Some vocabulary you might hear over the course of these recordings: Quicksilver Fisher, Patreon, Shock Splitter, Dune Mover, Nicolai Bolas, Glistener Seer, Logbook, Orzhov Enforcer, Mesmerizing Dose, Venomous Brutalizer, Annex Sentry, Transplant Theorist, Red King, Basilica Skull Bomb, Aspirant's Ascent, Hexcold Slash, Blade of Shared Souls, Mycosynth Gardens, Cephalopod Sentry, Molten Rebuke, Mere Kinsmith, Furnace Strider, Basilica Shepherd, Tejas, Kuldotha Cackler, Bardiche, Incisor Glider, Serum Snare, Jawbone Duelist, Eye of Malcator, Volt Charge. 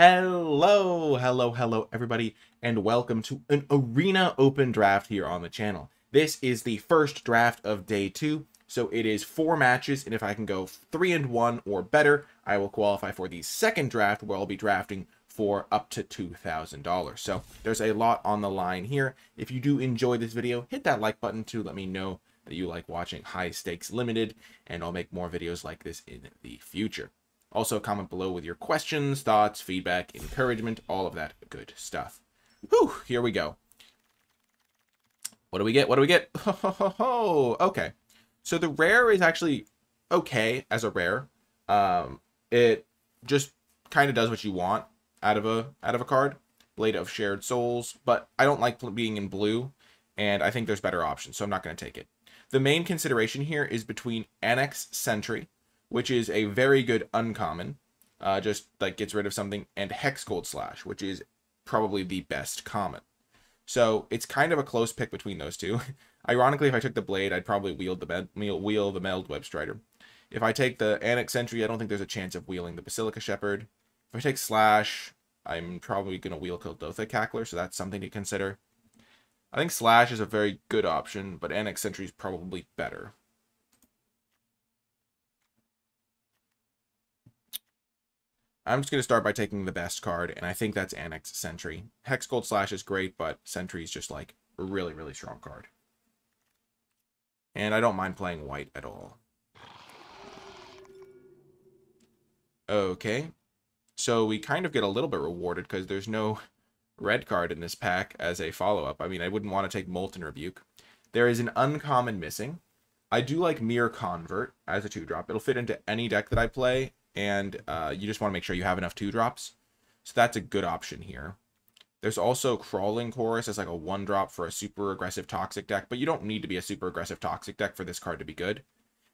Hello everybody, and welcome to an arena open draft here on the channel. This is the first draft of day two, so it is four matches, and if I can go 3-1 or better, I will qualify for the second draft, where I'll be drafting for up to $2,000. So there's a lot on the line here. If you do enjoy this video, hit that like button to let me know that you like watching High Stakes Limited, and I'll make more videos like this in the future. Also, comment below with your questions, thoughts, feedback, encouragement, all of that good stuff. Whew, here we go. What do we get? What do we get? Ho, ho, ho, ho. Okay. So the rare is actually okay as a rare. It just kind of does what you want out of a card. Blade of Shared Souls, but I don't like being in blue, and I think there's better options, so I'm not going to take it. The main consideration here is between Annex Sentry, which is a very good uncommon, just like gets rid of something, and Hexcold Slash, which is probably the best common. So it's kind of a close pick between those two. Ironically, if I took the Blade, I'd probably wheel the Meldweb Strider. If I take the Annex Sentry, I don't think there's a chance of wheeling the Basilica Shepherd. If I take Slash, I'm probably going to wheel Kuldotha Cackler, so that's something to consider. I think Slash is a very good option, but Annex Sentry is probably better. I'm just going to start by taking the best card, and I think that's Annex Sentry. Hexcold Slash is great, but Sentry is just like a really, really strong card. And I don't mind playing white at all. Okay. So we kind of get a little bit rewarded because there's no red card in this pack as a follow-up. I mean, I wouldn't want to take Molten Rebuke. There is an uncommon missing. I do like Mere Convert as a 2-drop. It'll fit into any deck that I play. And you just want to make sure you have enough 2-drops. So that's a good option here. There's also Crawling Chorus as like a 1-drop for a super aggressive toxic deck, but you don't need to be a super aggressive toxic deck for this card to be good.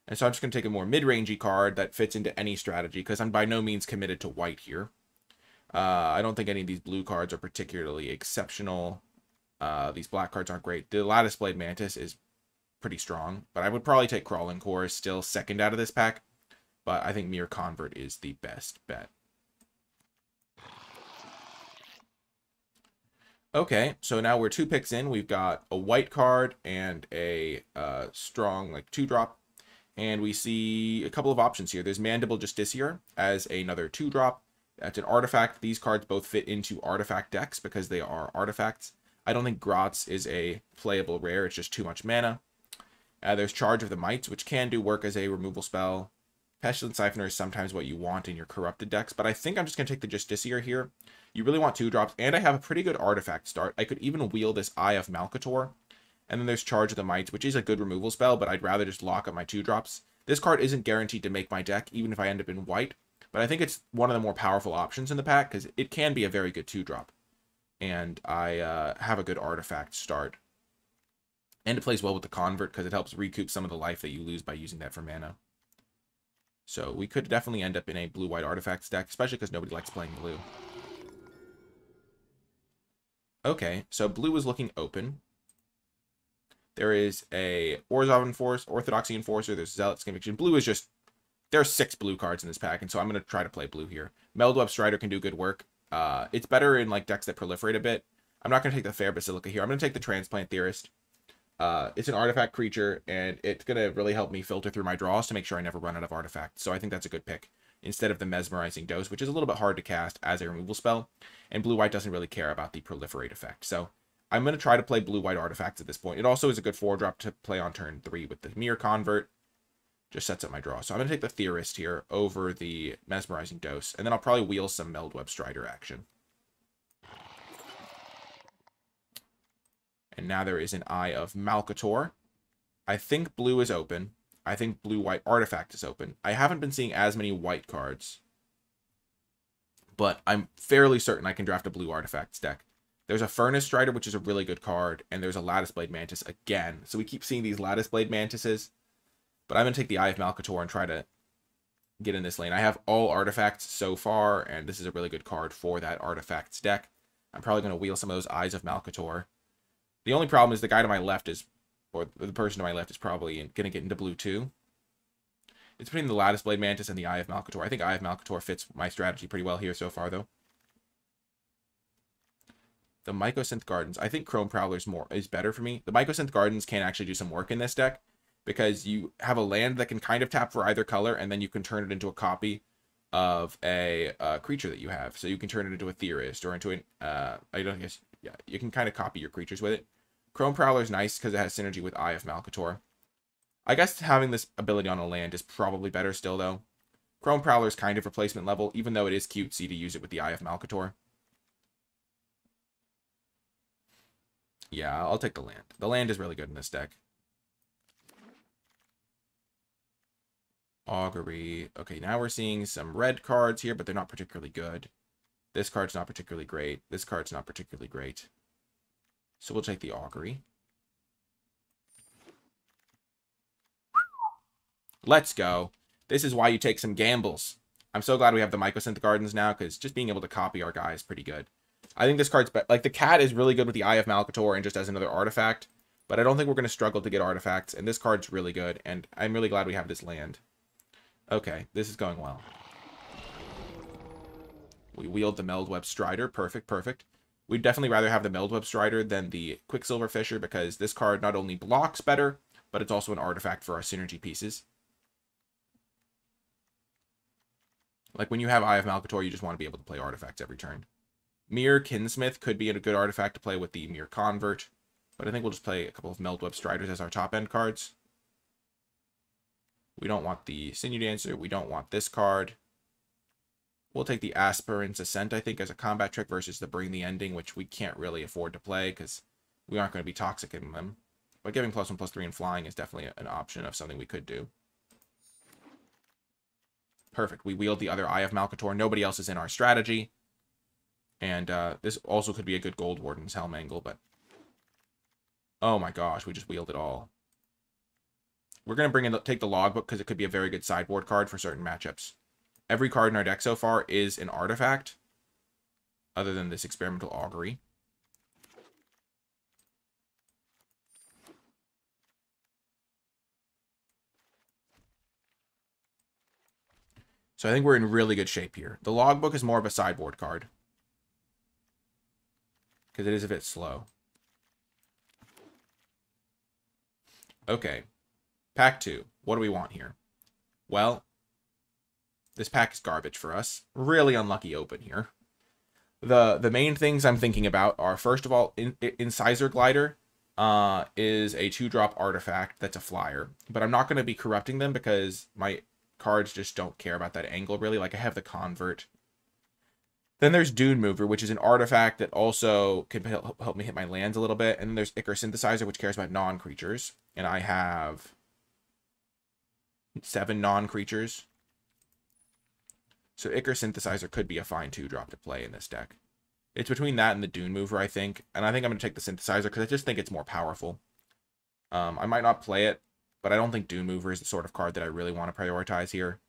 And so I'm just going to take a more mid-rangey card that fits into any strategy, because I'm by no means committed to white here. I don't think any of these blue cards are particularly exceptional. These black cards aren't great. The Lattice Blade Mantis is pretty strong, but I would probably take Crawling Chorus still second out of this pack. But I think Mere Convert is the best bet. Okay, so now we're two picks in. We've got a white card and a strong, like, 2-drop. And we see a couple of options here. There's Mandible Justiciar as another 2-drop. That's an artifact. These cards both fit into artifact decks because they are artifacts. I don't think Grotz is a playable rare. It's just too much mana. There's Charge of the Mites, which can do work as a removal spell. Pestilent Siphoner is sometimes what you want in your corrupted decks, but I think I'm just going to take the Justiciar here. You really want 2-drops, and I have a pretty good artifact start. I could even wheel this Eye of Malcator, and then there's Charge of the Mites, which is a good removal spell, but I'd rather just lock up my 2-drops. This card isn't guaranteed to make my deck, even if I end up in white, but I think it's one of the more powerful options in the pack, because it can be a very good 2-drop, and I have a good artifact start. And it plays well with the Convert, because it helps recoup some of the life that you lose by using that for mana. So we could definitely end up in a blue-white artifacts deck, especially because nobody likes playing blue. Okay, so blue is looking open. There is a Orzhov Enforcer, Orthodoxy Enforcer, there's Zealot's Conviction. Blue is just... there are 6 blue cards in this pack, and so I'm going to try to play blue here. Meldweb Strider can do good work. It's better in like decks that proliferate a bit. I'm not going to take the Fair Basilica here. I'm going to take the Transplant Theorist. It's an artifact creature, and it's going to really help me filter through my draws to make sure I never run out of artifacts. So I think that's a good pick, instead of the Mesmerizing Dose, which is a little bit hard to cast as a removal spell. And blue-white doesn't really care about the proliferate effect. So I'm going to try to play blue-white artifacts at this point. It also is a good 4-drop to play on turn 3 with the Mere Convert. Just sets up my draw. So I'm going to take the Theorist here over the Mesmerizing Dose, and then I'll probably wheel some Meldweb Strider action. And now there is an Eye of Malcator. I think blue is open. I think blue-white artifact is open. I haven't been seeing as many white cards, but I'm fairly certain I can draft a blue artifacts deck. There's a Furnace Strider, which is a really good card, and there's a Lattice Blade Mantis again. So we keep seeing these Lattice Blade Mantises, but I'm going to take the Eye of Malcator and try to get in this lane. I have all artifacts so far, and this is a really good card for that artifacts deck. I'm probably going to wheel some of those Eyes of Malcator. The only problem is the guy to my left is, or the person to my left is probably going to get into blue too. It's between the Lattice Blade Mantis and the Eye of Malcator. I think Eye of Malcator fits my strategy pretty well here so far, though. the Mycosynth Gardens. I think Chrome Prowler is better for me. The Mycosynth Gardens can actually do some work in this deck, because you have a land that can kind of tap for either color, and then you can turn it into a copy of a creature that you have. So you can turn it into a Theorist or into an you can kind of copy your creatures with it. Chrome Prowler is nice because it has synergy with Eye of Malcator. I guess having this ability on a land is probably better still, though. Chrome Prowler is kind of replacement level, even though it is cutesy to use it with the Eye of Malcator. Yeah, I'll take the land. The land is really good in this deck. Augury. Okay, now we're seeing some red cards here, but they're not particularly good. This card's not particularly great. This card's not particularly great. So we'll take the Augury. Let's go. This is why you take some gambles. I'm so glad we have the Mycosynth Gardens now, because just being able to copy our guy is pretty good. I think this card's better. Like, the cat is really good with the Eye of Malcator and just as another artifact, but I don't think we're going to struggle to get artifacts, and this card's really good, and I'm really glad we have this land. Okay, this is going well. We wield the Meldweb Strider. Perfect, perfect. We'd definitely rather have the Meldweb Strider than the Quicksilver Fisher, because this card not only blocks better, but it's also an artifact for our synergy pieces. Like, when you have Eye of Malcator, you just want to be able to play artifacts every turn. Mere Kinsmith could be a good artifact to play with the Mere Convert, but I think we'll just play a couple of Meldweb Striders as our top-end cards. We don't want the Sinew Dancer. We don't want this card. We'll take the Aspirant's Ascent, I think, as a combat trick versus the Bring the Ending, which we can't really afford to play because we aren't going to be toxic in them. But giving +1/+3 and flying is definitely an option of something we could do. Perfect. We wield the other Eye of Malcator. Nobody else is in our strategy. And this also could be a good Gold Warden's Helm angle, but... oh my gosh, we just wield it all. We're going to take the Logbook because it could be a very good sideboard card for certain matchups. Every card in our deck so far is an artifact, other than this experimental Augury. So I think we're in really good shape here. The Logbook is more of a sideboard card, because it is a bit slow. Okay. Pack 2. What do we want here? Well, this pack is garbage for us. Really unlucky open here. The main things I'm thinking about are, first of all, Incisor Glider is a 2-drop artifact that's a flyer. But I'm not going to be corrupting them because my cards just don't care about that angle, really. Like, I have the Convert. Then there's Dune Mover, which is an artifact that also can help me hit my lands a little bit. And then there's Ichor Synthesizer, which cares about non-creatures. And I have 7 non-creatures. So Ichor Synthesizer could be a fine 2-drop to play in this deck. It's between that and the Dune Mover, I think. And I think I'm going to take the Synthesizer because I just think it's more powerful. I might not play it, but I don't think Dune Mover is the sort of card that I really want to prioritize here.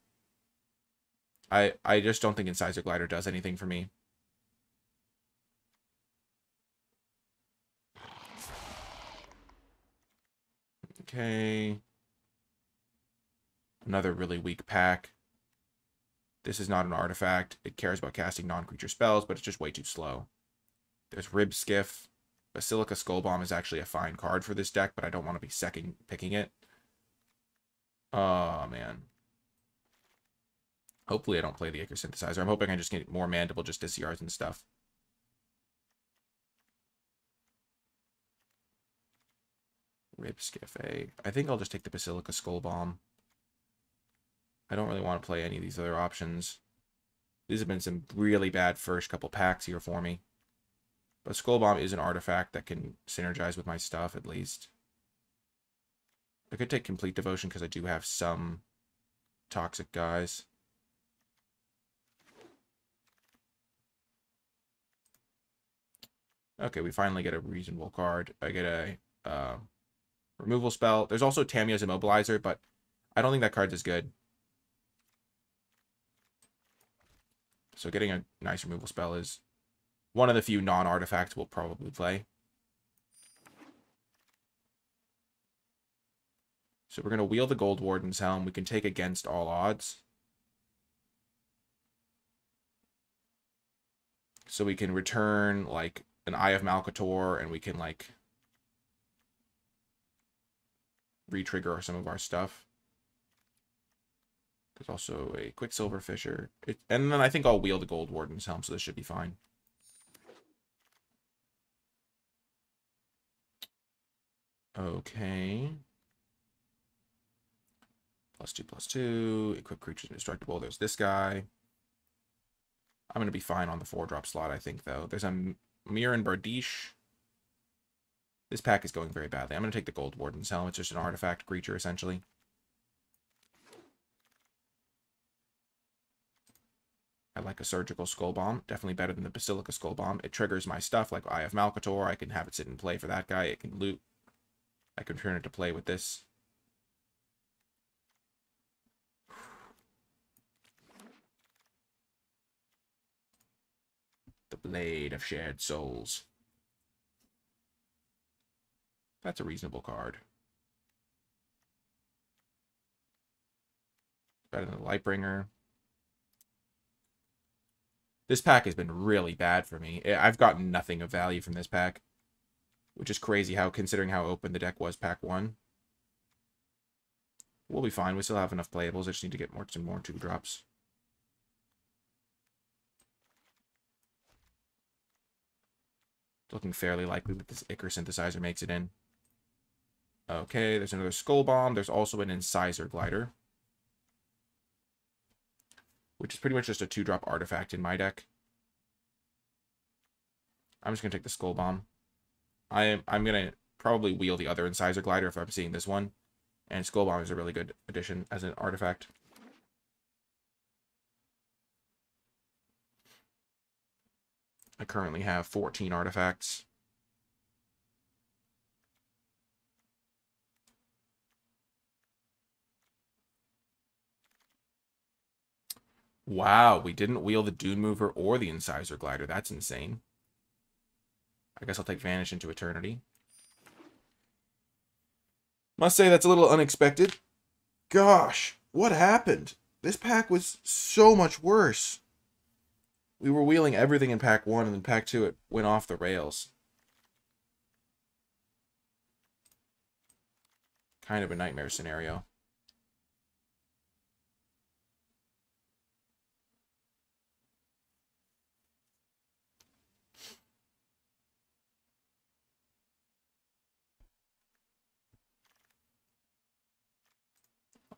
I just don't think Incisor Glider does anything for me. Okay. Another really weak pack. This is not an artifact. It cares about casting non-creature spells, but it's just way too slow. There's Rib Skiff. Basilica Skull Bomb is actually a fine card for this deck, but I don't want to be second-picking it. Oh, man. Hopefully I don't play the Ichor Synthesizer. I'm hoping I just get more Mandible Justiciars and stuff. Rib Skiff, eh? I think I'll just take the Basilica Skull Bomb. I don't really want to play any of these other options. These have been some really bad first couple packs here for me. But Skull Bomb is an artifact that can synergize with my stuff, at least. I could take Complete Devotion because I do have some toxic guys. Okay, we finally get a reasonable card. I get a removal spell. There's also Tamiyo's Immobilizer, but I don't think that card's as good. So getting a nice removal spell is one of the few non-artifacts we'll probably play. So we're going to wield the Gold Warden's Helm. We can take Against All Odds. So we can return, like, an Eye of Malcator, and we can like re-trigger some of our stuff. There's also a Quicksilver Fisher. And then I think I'll wield the Gold Warden's Helm, so this should be fine. Okay. +2/+2. Equip creatures indestructible. There's this guy. I'm going to be fine on the 4-drop slot, I think, though. There's a Mir and Bardiche. This pack is going very badly. I'm going to take the Gold Warden's Helm. It's just an artifact creature, essentially. I like a Surgical Skull Bomb, definitely better than the Basilica Skull Bomb. It triggers my stuff, like Eye of Malcator. I can have it sit in play for that guy. It can loot. I can turn it to play with this. The Blade of Shared Souls. That's a reasonable card. Better than the Lightbringer. This pack has been really bad for me. I've gotten nothing of value from this pack, which is crazy how, considering how open the deck was pack one. We'll be fine. We still have enough playables. I just need to get more, some more 2-drops. It's looking fairly likely that this Ichor Synthesizer makes it in. Okay, there's another Skull Bomb. There's also an Incisor Glider, which is pretty much just a 2-drop artifact in my deck. I'm just going to take the Skull Bomb. I'm going to probably wheel the other Incisor Glider if I'm seeing this one. And Skull Bomb is a really good addition as an artifact. I currently have 14 artifacts. Wow, we didn't wheel the Dune Mover or the Incisor Glider. That's insane. I guess I'll take Vanish into Eternity. Must say that's a little unexpected. Gosh, what happened? This pack was so much worse. We were wheeling everything in pack one, and then pack two, it went off the rails. Kind of a nightmare scenario.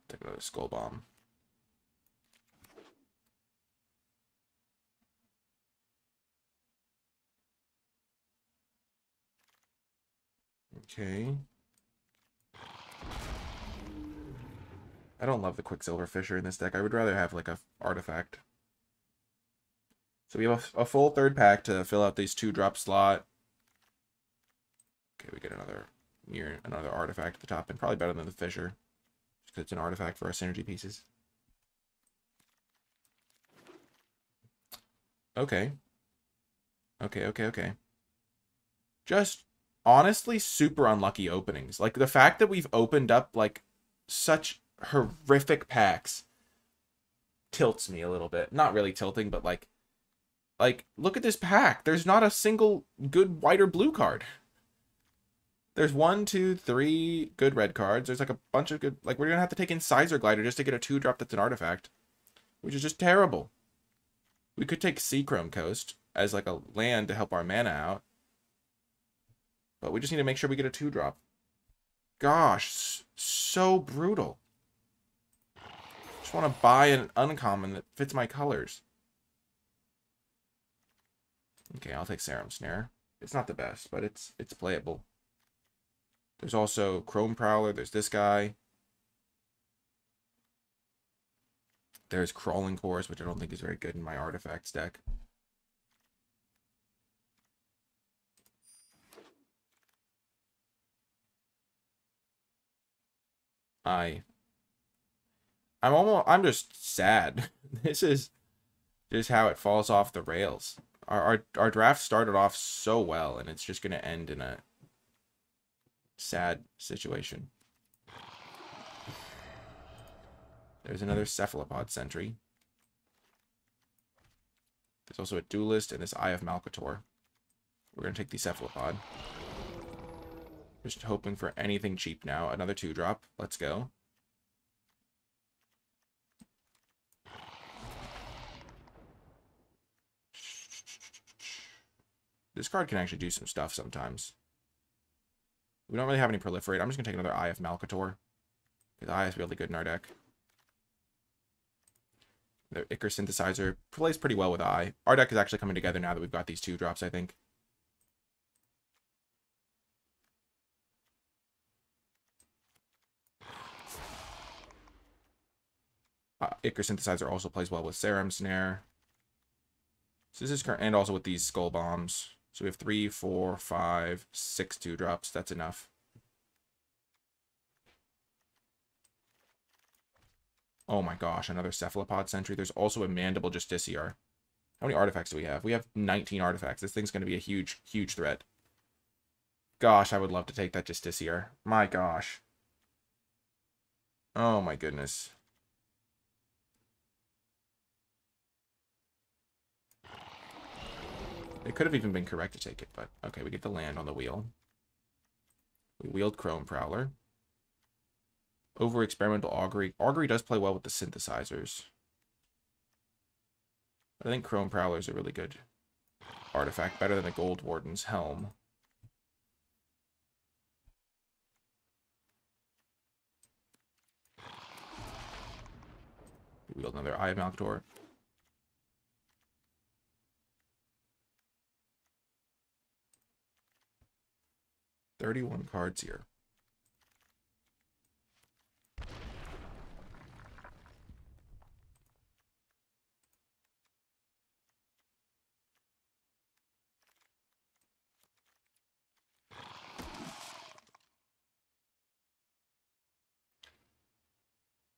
Take another Skull Bomb. Okay. I don't love the Quicksilver Fisher in this deck. I would rather have like a artifact. So we have a full third pack to fill out these 2-drop slot. Okay, we get another artifact at the top, and probably better than the Fisher. It's an artifact for our synergy pieces. Okay. Okay. Just honestly super unlucky openings. Like the fact that we've opened up like such horrific packs tilts me a little bit. Not really tilting, but like look at this pack. There's not a single good white or blue card. There's 1, 2, 3 good red cards. There's like a bunch of good... Like, we're going to have to take Incisor Glider just to get a 2-drop that's an artifact, which is just terrible. We could take Sea Chrome Coast as like a land to help our mana out. But we just need to make sure we get a 2-drop. Gosh, so brutal. Just want to buy an uncommon that fits my colors. Okay, I'll take Serum Snare. It's not the best, but it's playable. There's also Chrome Prowler. There's this guy. There's Crawling Chorus, which I don't think is very good in my artifacts deck. I'm just sad. This is just how it falls off the rails. Our draft started off so well, and it's just going to end in a sad situation. There's another Cephalopod Sentry. There's also a Duelist and this Eye of Malcator. We're going to take the Cephalopod. Just hoping for anything cheap now. Another 2-drop. Let's go. This card can actually do some stuff sometimes. We don't really have any proliferate. I'm just going to take another Eye of Malcator. The Eye is really good in our deck. The Ichor Synthesizer plays pretty well with Eye. Our deck is actually coming together now that we've got these 2-drops, I think. Ichor Synthesizer also plays well with Serum Snare. So this is current, and also with these Skull Bombs. So we have 3, 4, 5, 6 2-drops. That's enough. Oh my gosh, another Cephalopod Sentry. There's also a Mandible Justiciar. How many artifacts do we have? We have 19 artifacts. This thing's going to be a huge, huge threat. Gosh, I would love to take that Justiciar. My gosh. Oh my goodness. It could have even been correct to take it, but okay, we get the land on the wheel. We wield Chrome Prowler. Over Experimental Augury. Augury does play well with the synthesizers. I think Chrome Prowler is a really good artifact, better than the Gold Warden's Helm. We wield another Eye of Malcator. Thirty-one cards here.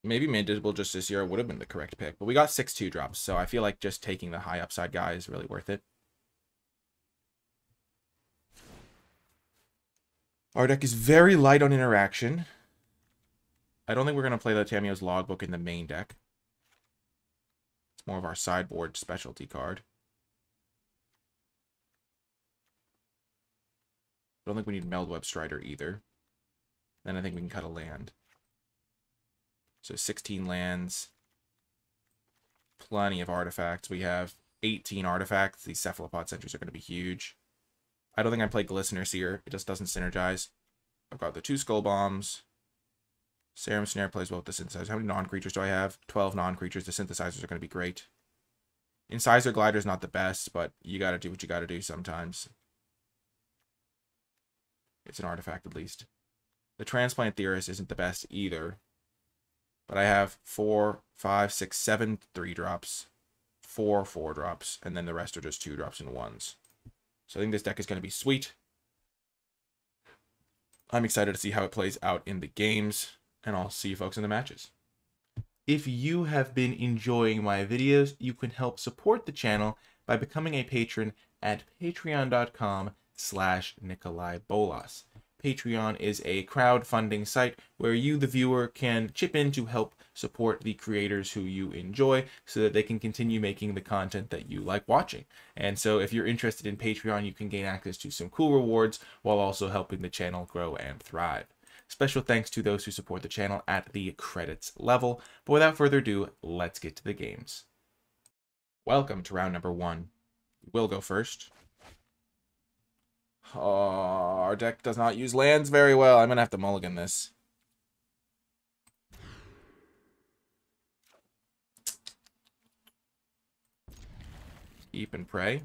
Maybe Mandible Justiciar would have been the correct pick, but we got 6 2-drops, so I feel like just taking the high upside guy is really worth it. Our deck is very light on interaction. I don't think we're going to play the Tamio's Logbook in the main deck. It's more of our sideboard specialty card. I don't think we need Meldweb Strider either. Then I think we can cut a land. So 16 lands, plenty of artifacts. We have 18 artifacts. These Cephalopod Sentries are going to be huge. I don't think I play Glistener Seer. It just doesn't synergize. I've got the 2 Skull Bombs. Serum Snare plays well with the Synthesizer. How many non-creatures do I have? 12 non-creatures. The Synthesizers are going to be great. Incisor Glider is not the best, but you got to do what you got to do sometimes. It's an artifact, at least. The Transplant Theorist isn't the best either. But I have 4, 5, 6, 7 3-drops, 4 4-drops, and then the rest are just 2-drops and 1s. So I think this deck is going to be sweet. I'm excited to see how it plays out in the games, and I'll see you folks in the matches. If you have been enjoying my videos, you can help support the channel by becoming a patron at patreon.com/NikolaiBolas. Patreon is a crowdfunding site where you, the viewer, can chip in to help support the creators who you enjoy so that they can continue making the content that you like watching. And so if you're interested in Patreon, you can gain access to some cool rewards while also helping the channel grow and thrive. Special thanks to those who support the channel at the credits level. But without further ado, let's get to the games. Welcome to round number 1. We'll go first. Oh, our deck does not use lands very well. I'm going to have to mulligan this. Keep and pray.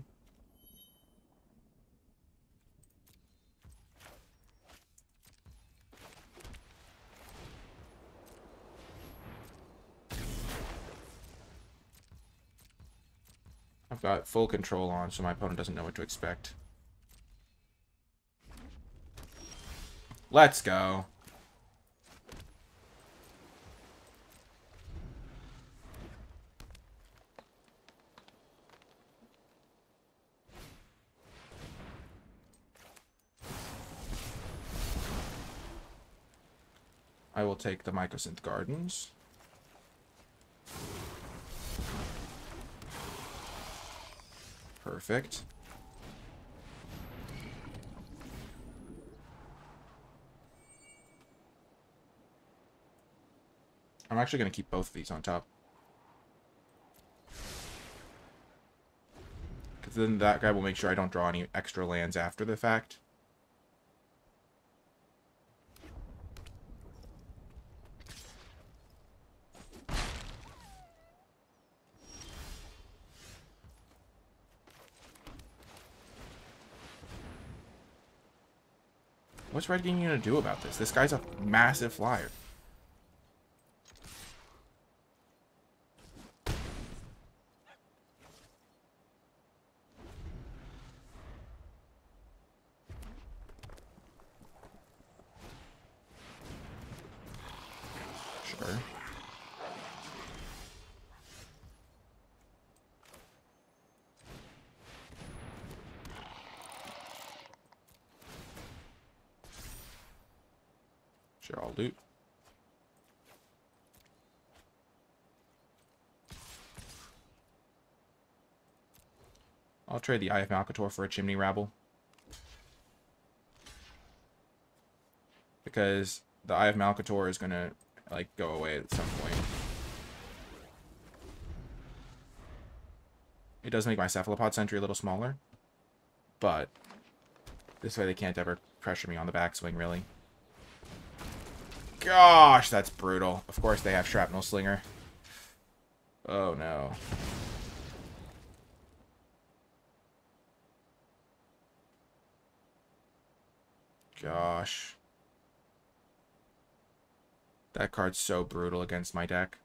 I've got full control on, so my opponent doesn't know what to expect. Let's go. I will take the Mycosynth Gardens. Perfect. I'm actually going to keep both of these on top. Because then that guy will make sure I don't draw any extra lands after the fact. What's Red King going to do about this? This guy's a massive flyer. Sure. Sure, I'll loot. I'll trade the Eye of Malcator for a Chimney Rabble. Because the Eye of Malcator is gonna, like, go away at some point. It does make my Cephalopod Sentry a little smaller. But this way they can't ever pressure me on the backswing, really. Gosh, that's brutal. Of course they have Shrapnel Slinger. Oh, no. Gosh. That card's so brutal against my deck.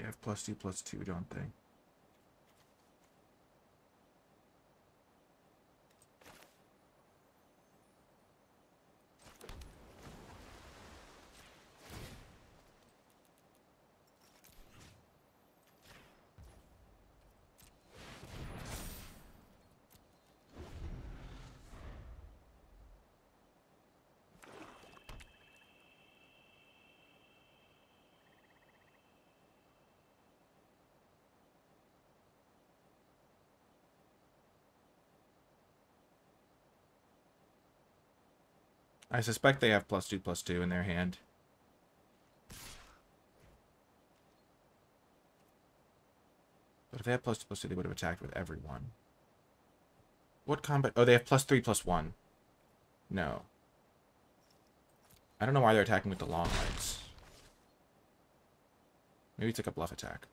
They have +2/+2, don't they? I suspect they have +2/+2 in their hand. But if they had +2/+2, they would have attacked with everyone. What combat? Oh, they have +3/+1. No. I don't know why they're attacking with the long legs. Maybe it's like a bluff attack.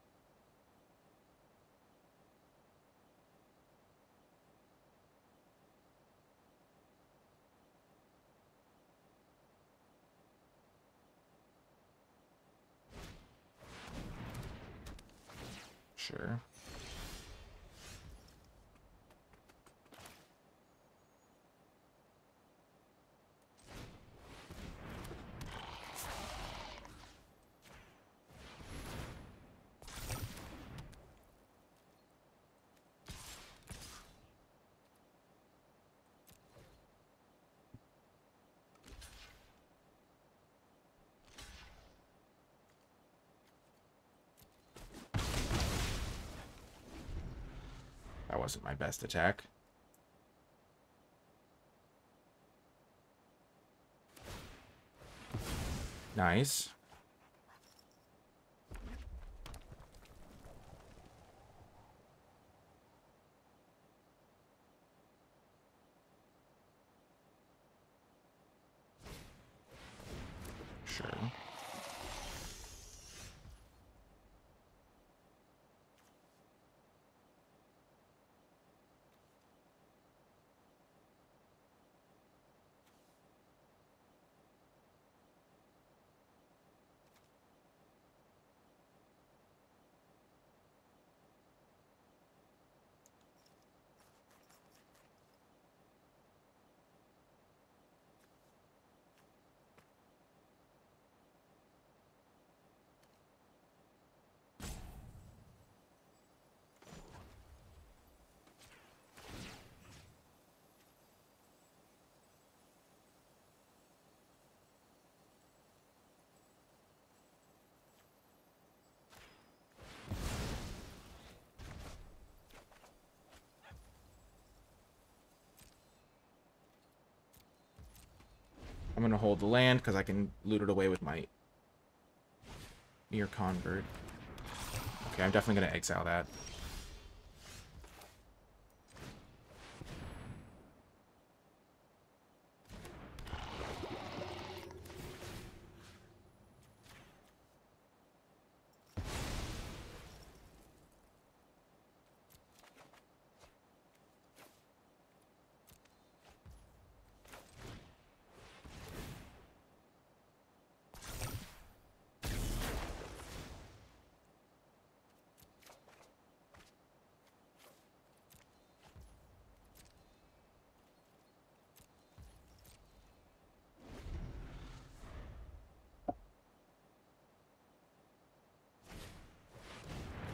Sure. That wasn't my best attack. Nice. Sure. I'm going to hold the land because I can loot it away with my Mere Convert. Okay, I'm definitely going to exile that.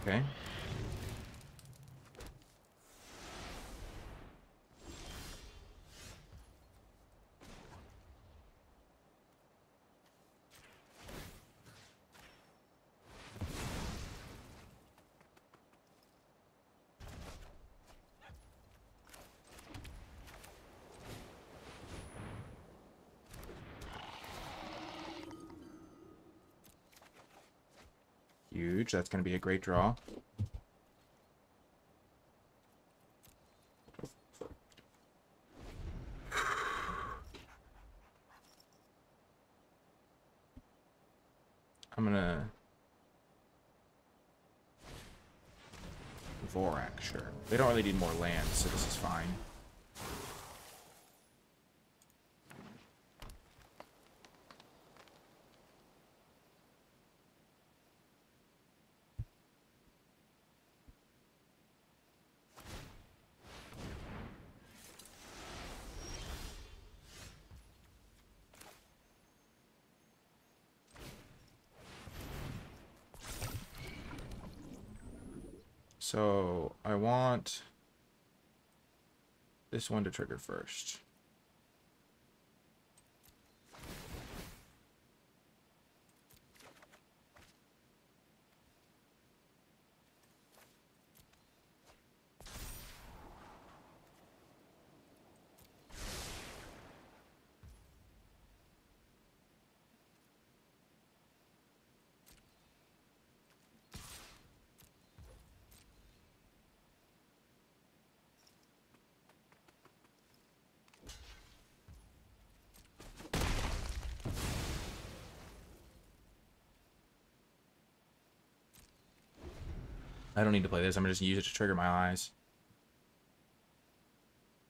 Okay. Huge. That's going to be a great draw. I'm going to Vorak, sure. They don't really need more land, so this is fine. So I want this one to trigger first. I don't need to play this. I'm going to just use it to trigger my eyes.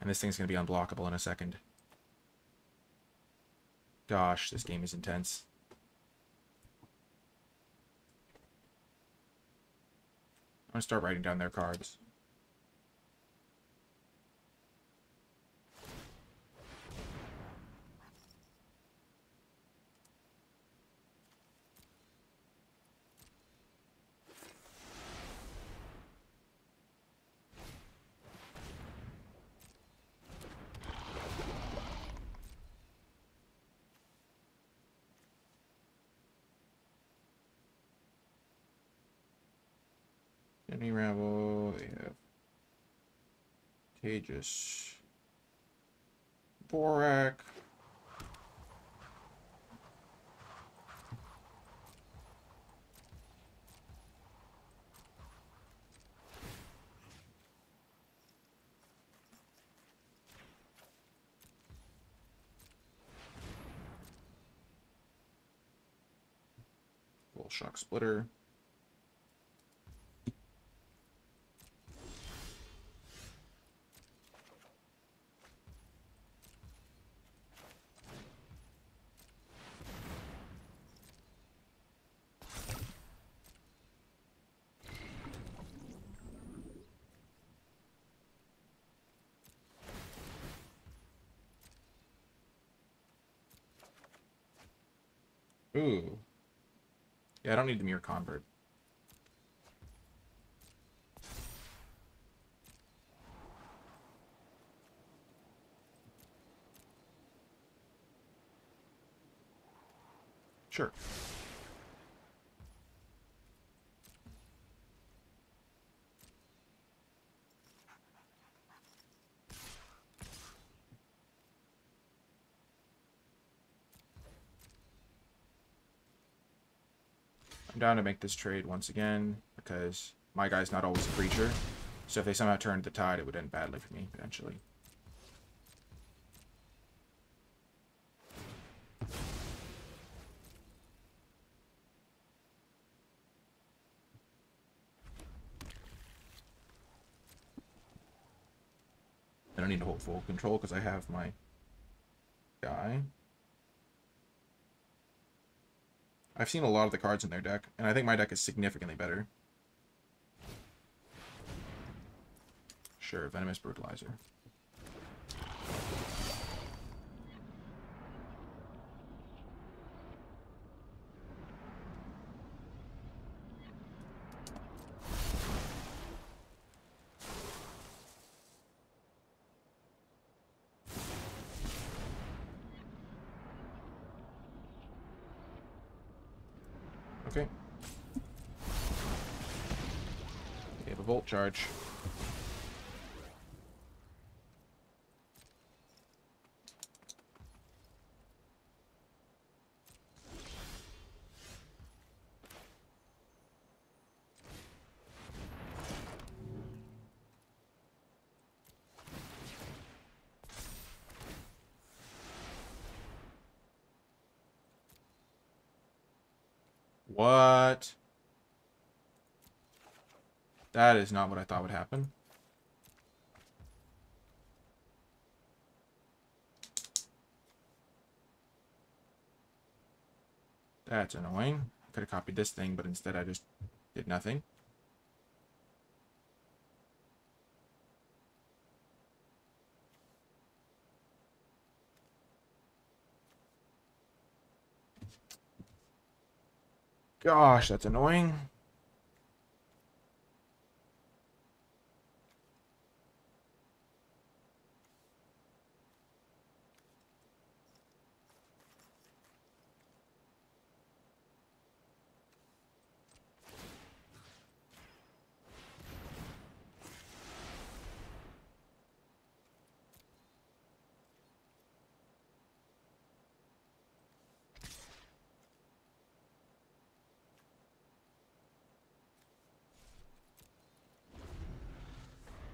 And this thing's going to be unblockable in a second. Gosh, this game is intense. I'm going to start writing down their cards. Any rabble, they have Tejas, Vorak, Volt Shock Splitter. Ooh. Yeah, I don't need the Mere Convert. Sure. down to make this trade once again, because my guy's not always a creature. So if they somehow turned the tide, it would end badly for me, eventually. I don't need to hold full control because I have my guy. I've seen a lot of the cards in their deck, and I think my deck is significantly better. Sure, Venomous Brutalizer. Okay. We have a Volt Charge. What? That is not what I thought would happen. That's annoying. I could have copied this thing, but instead I just did nothing. Gosh, that's annoying.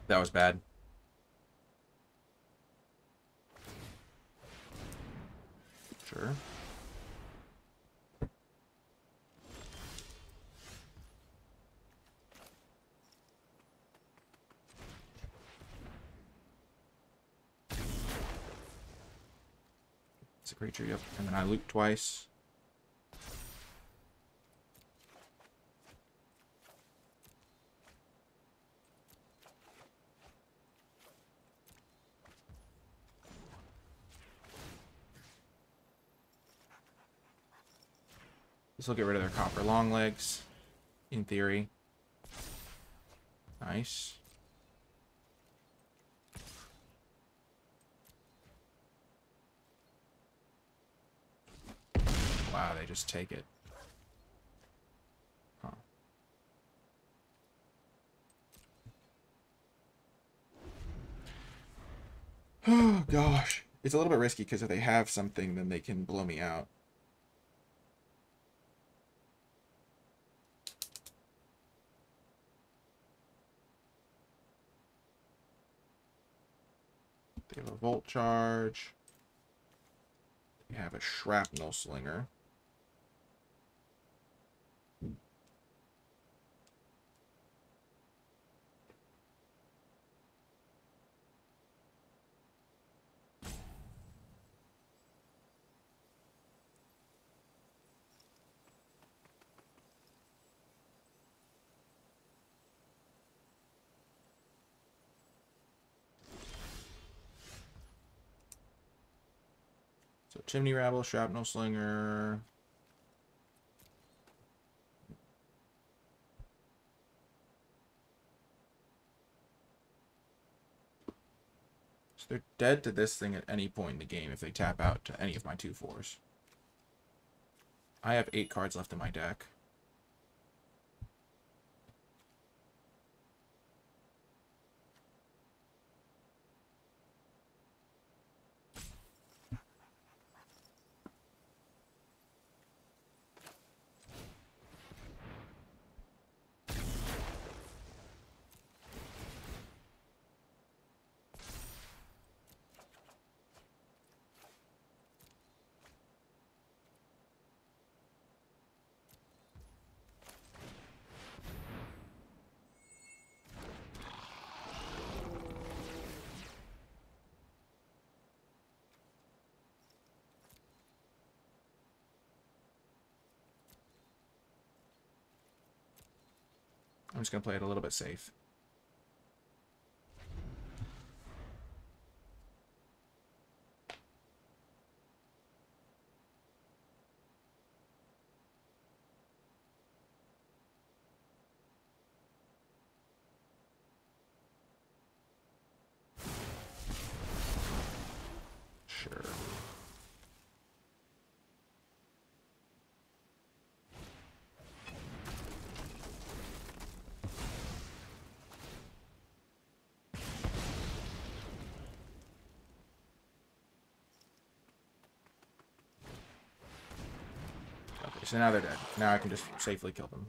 That was bad. Sure. It's a creature, yep. And then I loop twice. This will get rid of their copper long legs, in theory. Nice. Wow, they just take it. Huh. Oh, gosh. It's a little bit risky because if they have something, then they can blow me out. They have a Volt Charge. They have a Shrapnel Slinger. Chimney Rabble, Shrapnel Slinger. So they're dead to this thing at any point in the game if they tap out to any of my 2/4s. I have 8 cards left in my deck. I'm just going to play it a little bit safe. So now they're dead. Now I can just safely kill them.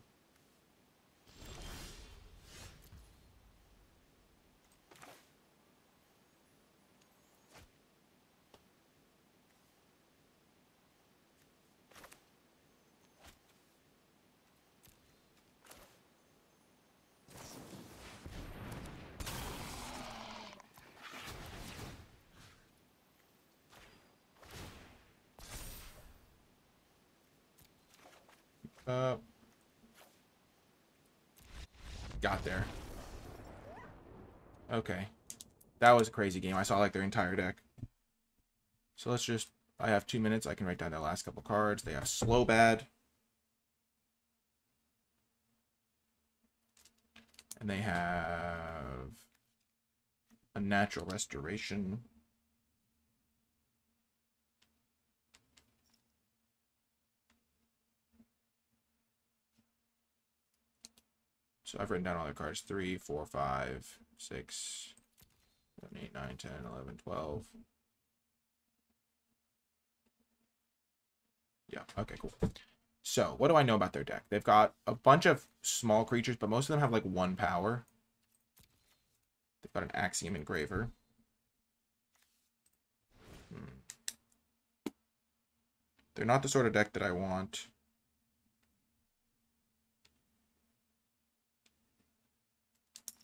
Got there. Okay. That was a crazy game. I saw like their entire deck. So let's just... I have 2 minutes. I can write down the last couple cards. They have Slow Bad. And they have... a Natural Restoration. So I've written down all the cards. 3, 4, 5, 6, 7, 8, 9, 10, 11, 12. Yeah, okay, cool. So what do I know about their deck? They've got a bunch of small creatures, but most of them have like one power. They've got an Axiom Engraver. They're not the sort of deck that I want.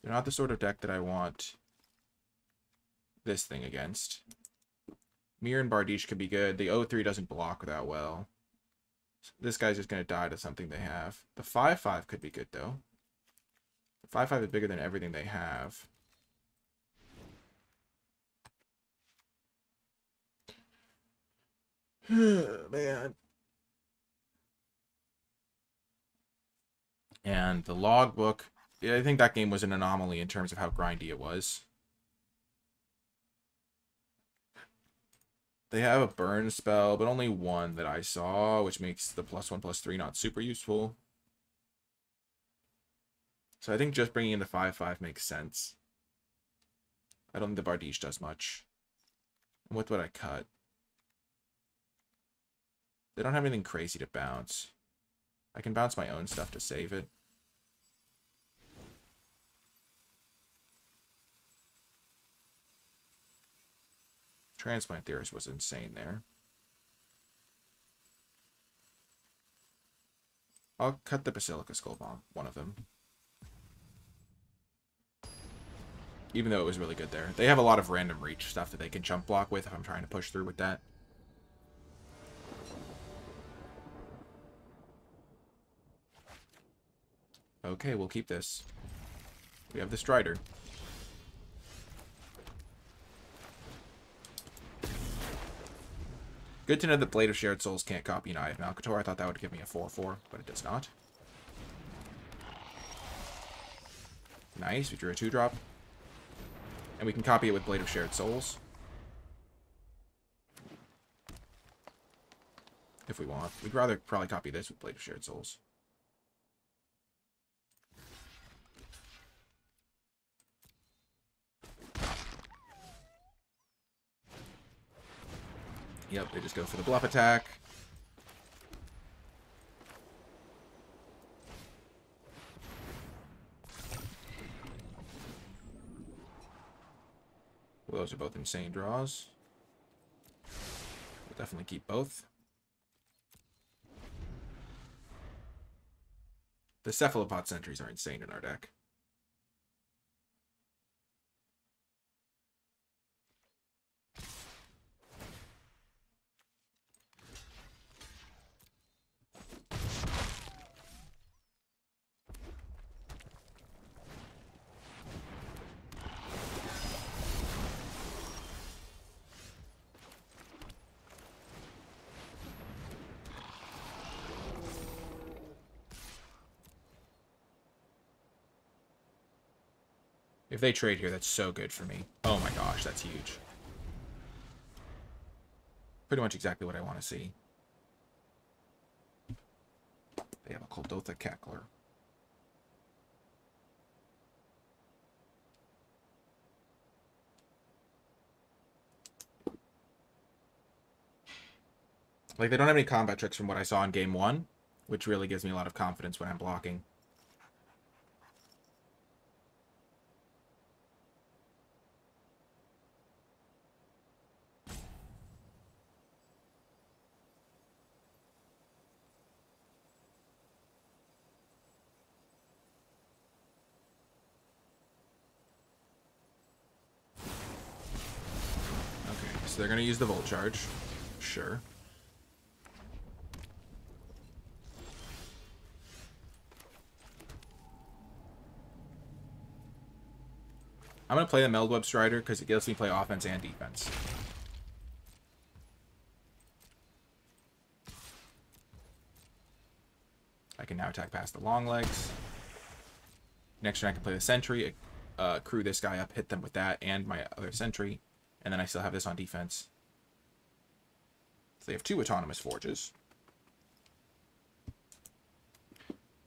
They're not the sort of deck that I want this thing against. Mir and Bardiche could be good. The 0-3 doesn't block that well. So this guy's just going to die to something they have. The 5-5 could be good, though. The 5-5 is bigger than everything they have. Man. And the Logbook... I think that game was an anomaly in terms of how grindy it was. They have a burn spell, but only one that I saw, which makes the +1/+3 not super useful. So I think just bringing in the 5-5 makes sense. I don't think the Bardiche does much. What would I cut? They don't have anything crazy to bounce. I can bounce my own stuff to save it. Transplant Theorist was insane there. I'll cut the Basilica Skull Bomb, one of them. Even though it was really good there. They have a lot of random reach stuff that they can jump block with if I'm trying to push through with that. Okay, we'll keep this. We have the Strider. Good to know that Blade of Shared Souls can't copy an Eye of Malcator. I thought that would give me a 4-4, but it does not. Nice, we drew a 2-drop. And we can copy it with Blade of Shared Souls. If we want. We'd rather probably copy this with Blade of Shared Souls. Yep, they just go for the bluff attack. Well, those are both insane draws. We'll definitely keep both. The Cephalopod Sentries are insane in our deck. If they trade here, that's so good for me. Oh my gosh, that's huge. Pretty much exactly what I want to see. They have a Kuldotha Cackler. Like, they don't have any combat tricks from what I saw in Game 1, which really gives me a lot of confidence when I'm blocking. Okay, so they're going to use the Volt Charge. Sure. I'm going to play the Meldweb Strider because it lets me play offense and defense. I can now attack past the long legs. Next turn I can play the Sentry, crew this guy up, hit them with that and my other Sentry. And then I still have this on defense. So they have two autonomous forges.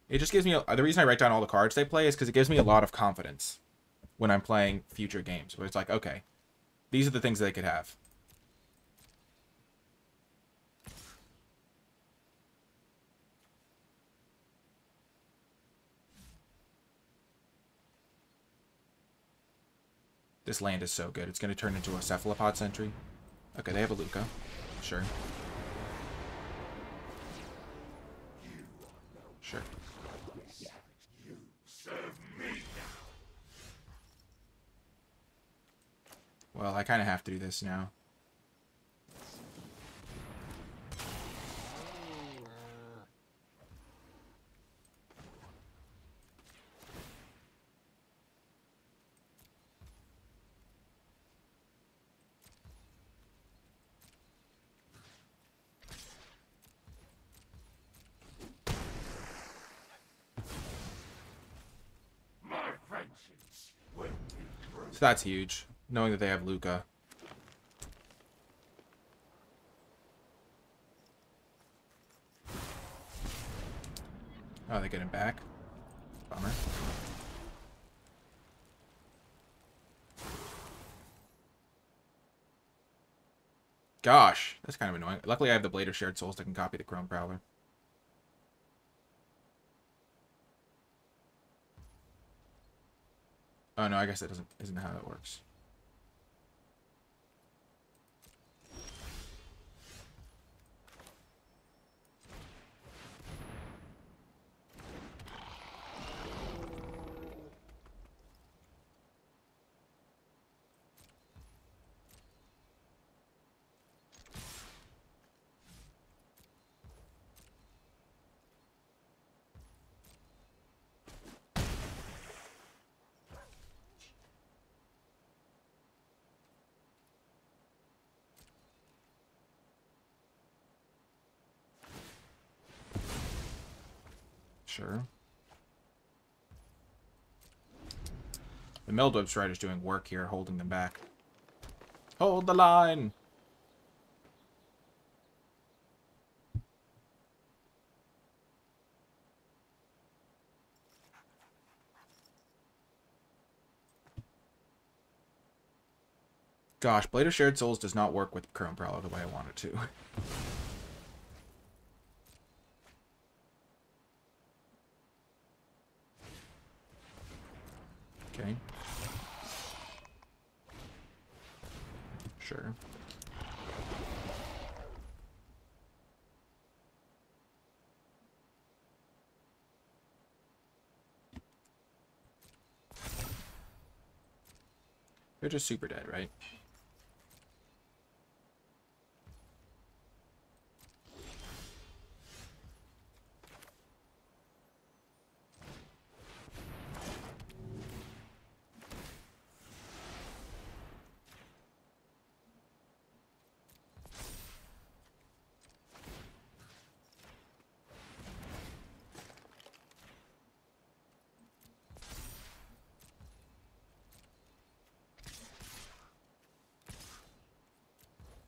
It just gives me... the reason I write down all the cards they play is because it gives me a lot of confidence when I'm playing future games, where it's like, okay, these are the things they could have. This land is so good. It's going to turn into a Cephalopod Sentry. Okay, they have a Luca. Sure. Sure. Well, I kind of have to do this now. So that's huge. Knowing that they have Luca. Oh, they get him back. Bummer. Gosh, that's kind of annoying. Luckily, I have the Blade of Shared Souls that can copy the Chrome Prowler. Oh, no, I guess that isn't how that works. Sure. The Meldweb Strider's doing work here, holding them back. Hold the line! Gosh, Blade of Shared Souls does not work with Chrome Prowler the way I want it to. Okay. Sure. They're just super dead, right?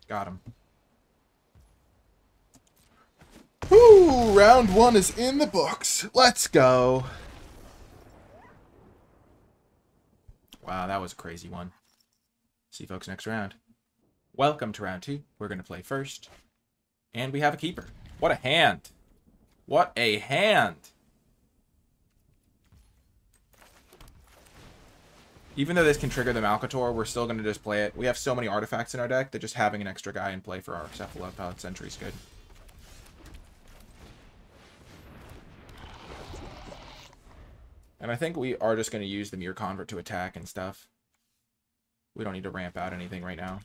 Got him. Woo! Round one is in the books. Let's go. Wow, that was a crazy one. See folks next round. Welcome to round two. We're going to play first. And we have a keeper. What a hand. What a hand. Even though this can trigger the Malcator, we're still going to just play it. We have so many artifacts in our deck that just having an extra guy in play for our Cephalopod Sentry is good. And I think we are just going to use the Mere Convert to attack and stuff. We don't need to ramp out anything right now.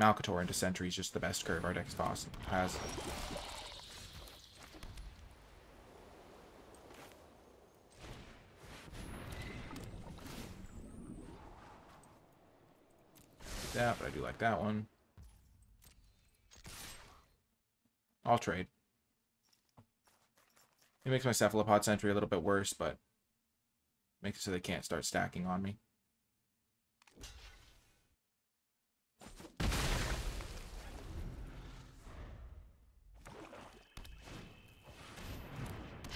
Malcator into Sentry is just the best curve our deck has. That, but I do like that one. I'll trade. It makes my Cephalopod Sentry a little bit worse, but makes it so they can't start stacking on me.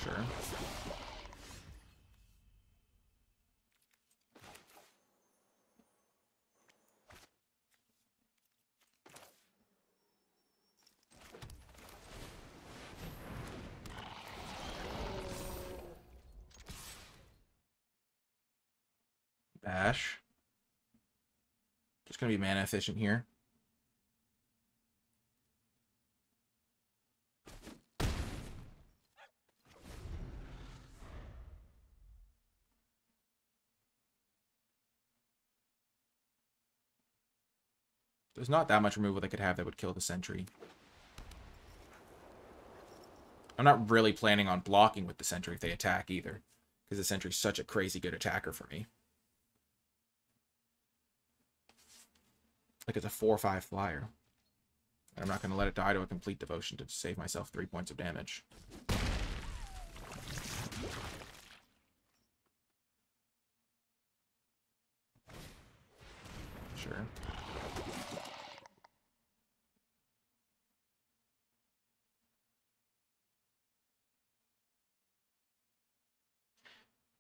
Sure. Bash. Just going to be mana efficient here. There's not that much removal they could have that would kill the Sentry. I'm not really planning on blocking with the Sentry if they attack either, because the Sentry's such a crazy good attacker for me. Like it's a 4/5 flyer. And I'm not going to let it die to a Complete Devotion to save myself 3 points of damage. Sure.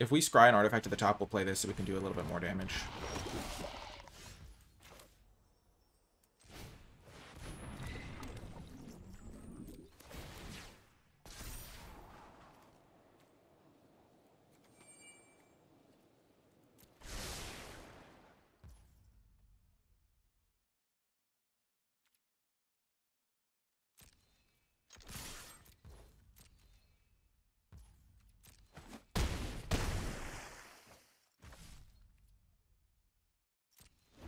If we scry an artifact at the top, we'll play this so we can do a little bit more damage.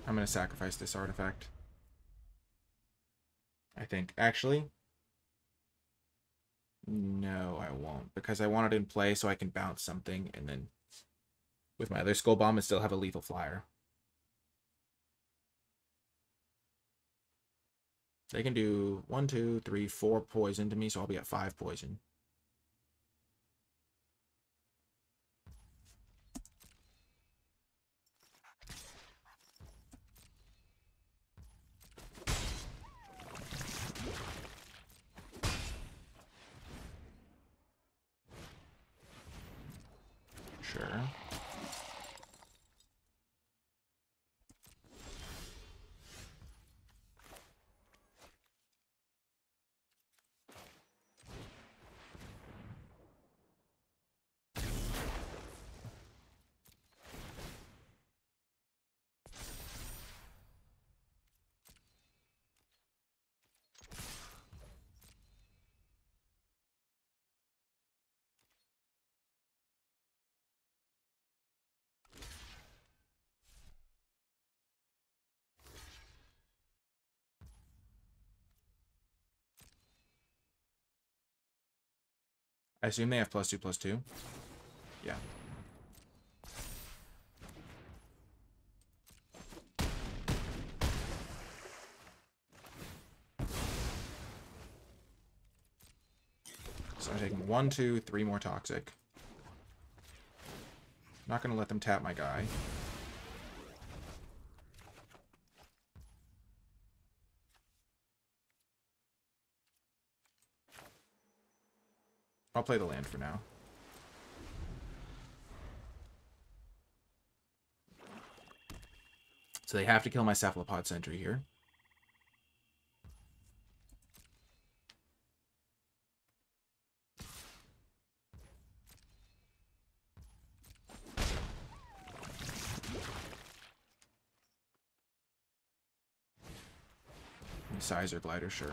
I'm going to sacrifice this artifact. I think. Actually, no, I won't. Because I want it in play so I can bounce something. And then with my other Skull Bomb, I still have a lethal flyer. They can do 1, 2, 3, 4 poison to me. So I'll be at 5 poison. I assume they have +2/+2. Yeah. So I'm taking 1, 2, 3 more toxic. Not going to let them tap my guy. I'll play the land for now. So they have to kill my Cephalopod Sentry here. Incisor Glider, sure.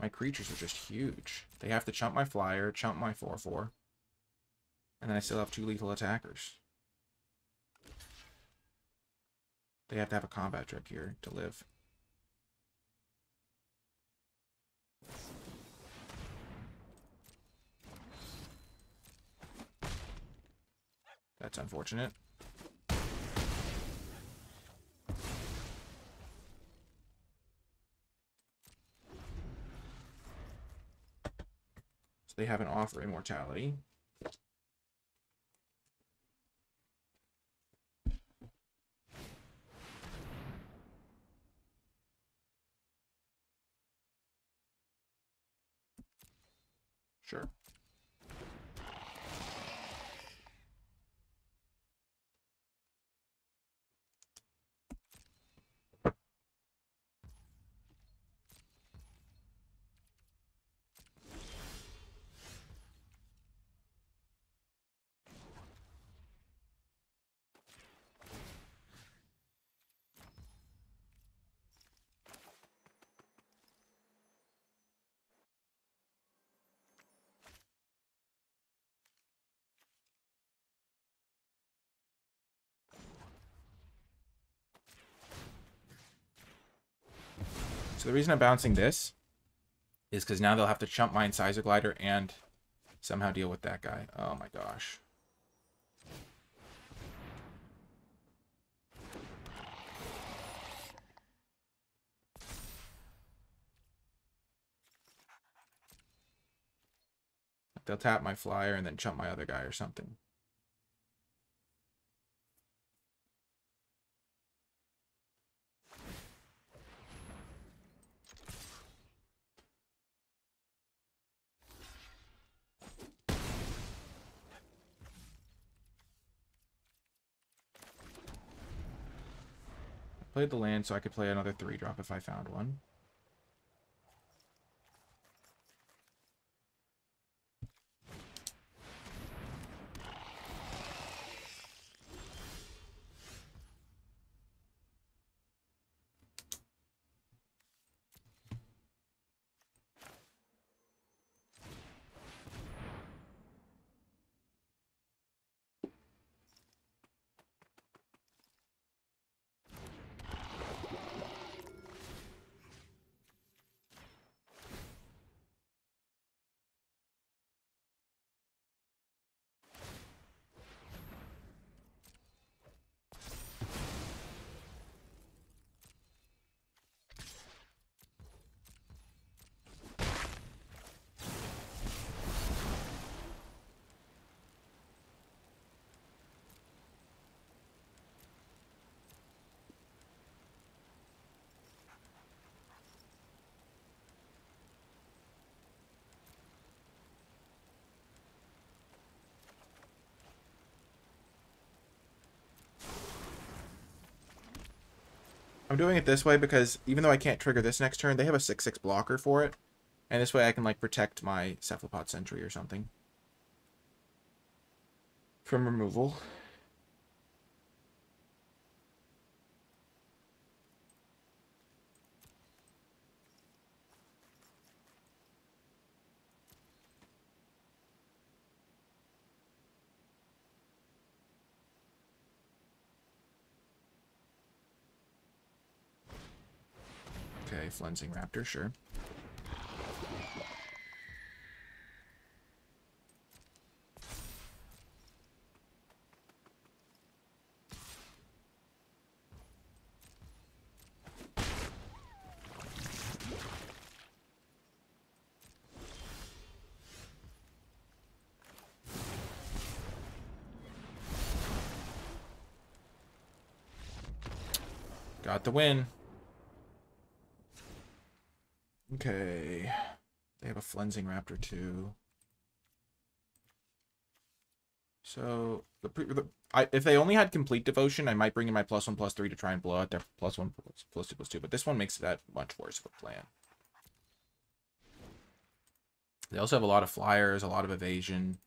My creatures are just huge. They have to chump my flyer, chump my 4/4, and then I still have 2 lethal attackers. They have to have a combat trick here to live. That's unfortunate. So they have an offer immortality. Sure. So the reason I'm bouncing this is because now they'll have to chump my Incisor Glider and somehow deal with that guy. Oh my gosh. They'll tap my flyer and then chump my other guy or something. Played the land so I could play another 3-drop if I found one. I'm doing it this way because even though I can't trigger this next turn, they have a 6/6 blocker for it. And this way I can, like, protect my Cephalopod Sentry or something from removal. Flensing Raptor, sure. Got the win. Okay. They have a Flensing Raptor too. So, if they only had Complete Devotion, I might bring in my +1/+3 to try and blow out their +1/+2, but this one makes that much worse of a plan. They also have a lot of flyers, a lot of evasion,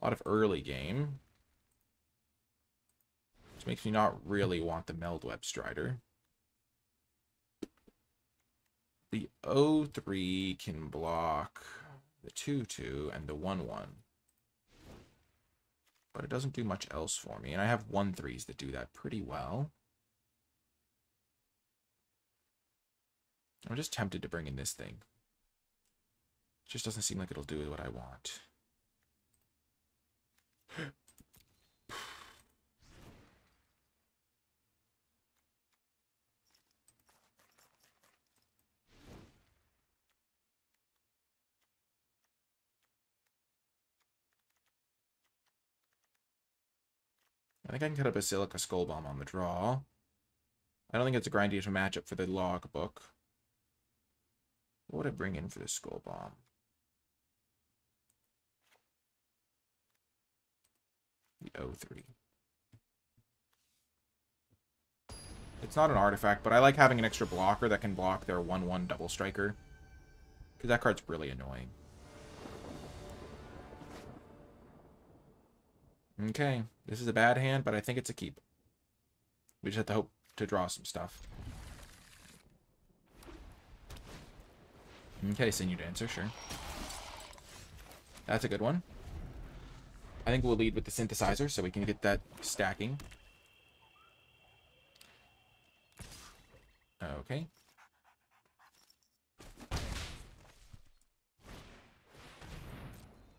a lot of early game. Which makes me not really want the Meldweb Strider. The 0-3 can block the 2-2 and the 1-1. But it doesn't do much else for me. And I have 1-3s that do that pretty well. I'm just tempted to bring in this thing. It just doesn't seem like it'll do what I want. I think I can cut a Basilica Skull Bomb on the draw. I don't think it's a grindy matchup for the Logbook. What would I bring in for the Skull Bomb? The 0-3. It's not an artifact, but I like having an extra blocker that can block their 1-1 double striker. Because that card's really annoying. Okay, this is a bad hand, but I think it's a keep. We just have to hope to draw some stuff. Okay, Sinew Dancer, sure. That's a good one. I think we'll lead with the Synthesizer so we can get that stacking. Okay.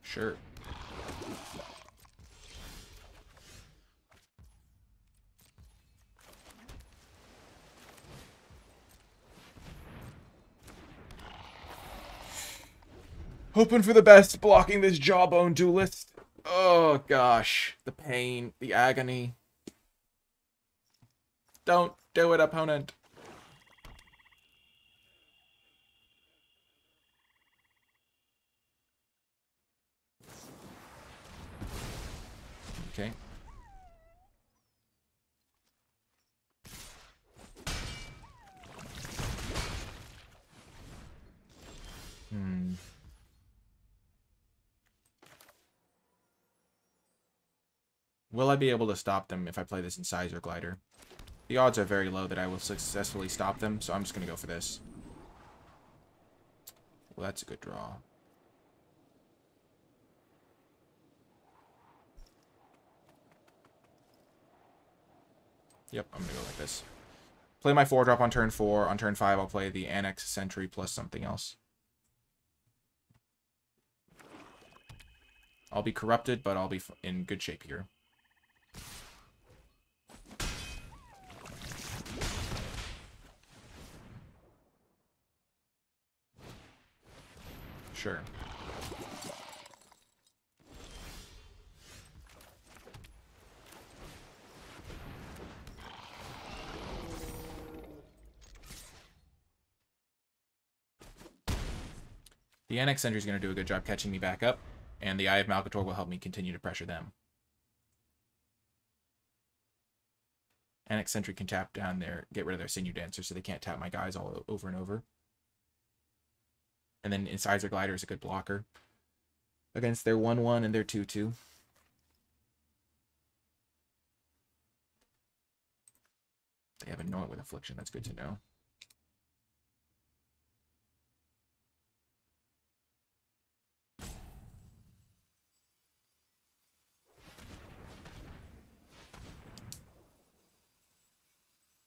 Sure. Hoping for the best, blocking this Jawbone Duelist. Oh, gosh. The pain, the agony. Don't do it, opponent. Okay. Will I be able to stop them if I play this Incisor Glider? The odds are very low that I will successfully stop them, so I'm just going to go for this. Well, that's a good draw. Yep, I'm going to go like this. Play my 4-drop on turn 4. On turn 5, I'll play the Annex Sentry plus something else. I'll be corrupted, but I'll be in good shape here. Sure. The Annex Sentry is going to do a good job catching me back up, and the Eye of Malcator will help me continue to pressure them. Annex Sentry can tap down there, get rid of their Sinew Dancer so they can't tap my guys all over and over. And then Incisor Glider is a good blocker against their 1-1 and their 2-2. They have Anoint with Affliction. That's good to know.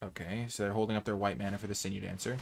Okay, so they're holding up their white mana for the Sinew Dancer.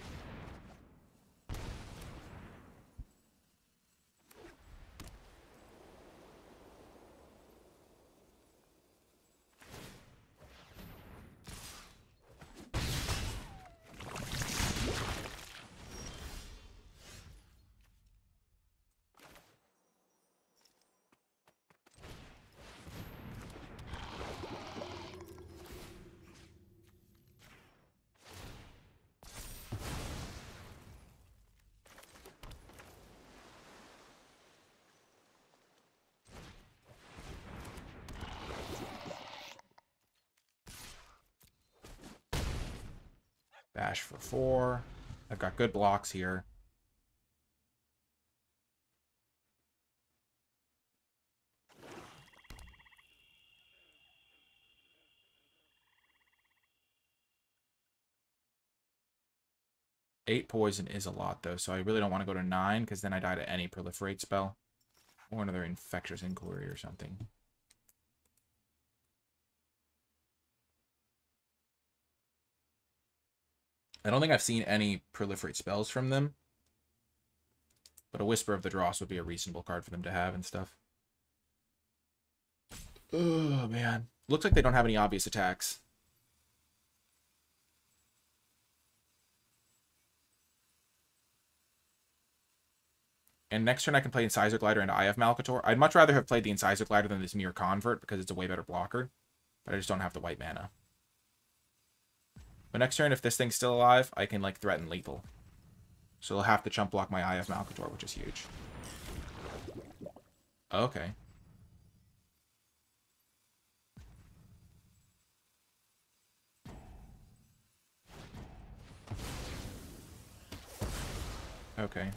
Bash for 4. I've got good blocks here. Eight poison is a lot, though, so I really don't want to go to 9, because then I die to any proliferate spell. Or another infectious inquiry or something. I don't think I've seen any proliferate spells from them. But a Whisper of the Dross would be a reasonable card for them to have and stuff. Oh, man. Looks like they don't have any obvious attacks. And next turn I can play Incisor Glider and Eye of Malcator. I'd much rather have played the Incisor Glider than this Mere Convert because it's a way better blocker. But I just don't have the white mana. But next turn, if this thing's still alive, I can, like, threaten lethal. So they'll have to chump block my Eye of Malcator, which is huge. Okay. Okay.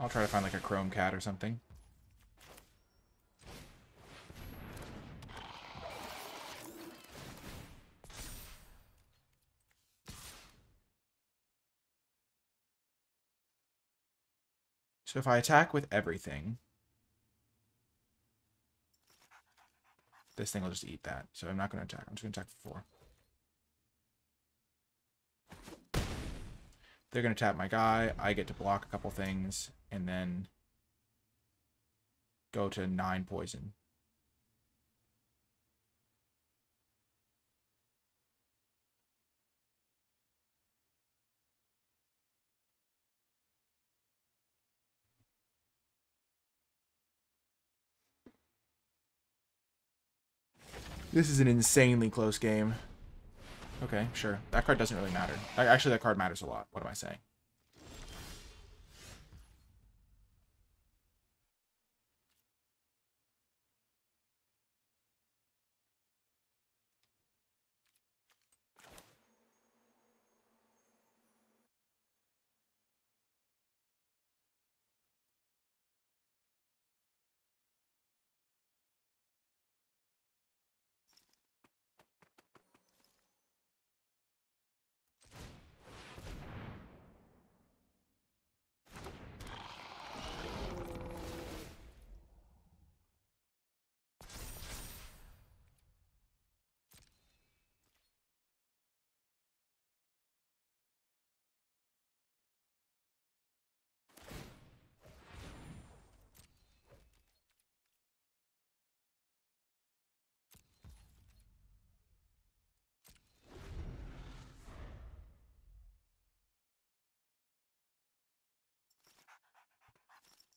I'll try to find, like, a Chrome Cat or something. So if I attack with everything, this thing will just eat that. So I'm not going to attack. I'm just going to attack for 4. They're going to tap my guy. I get to block a couple things and then go to 9 poison. This is an insanely close game. Okay, sure. That card doesn't really matter. Actually, that card matters a lot. What am I saying?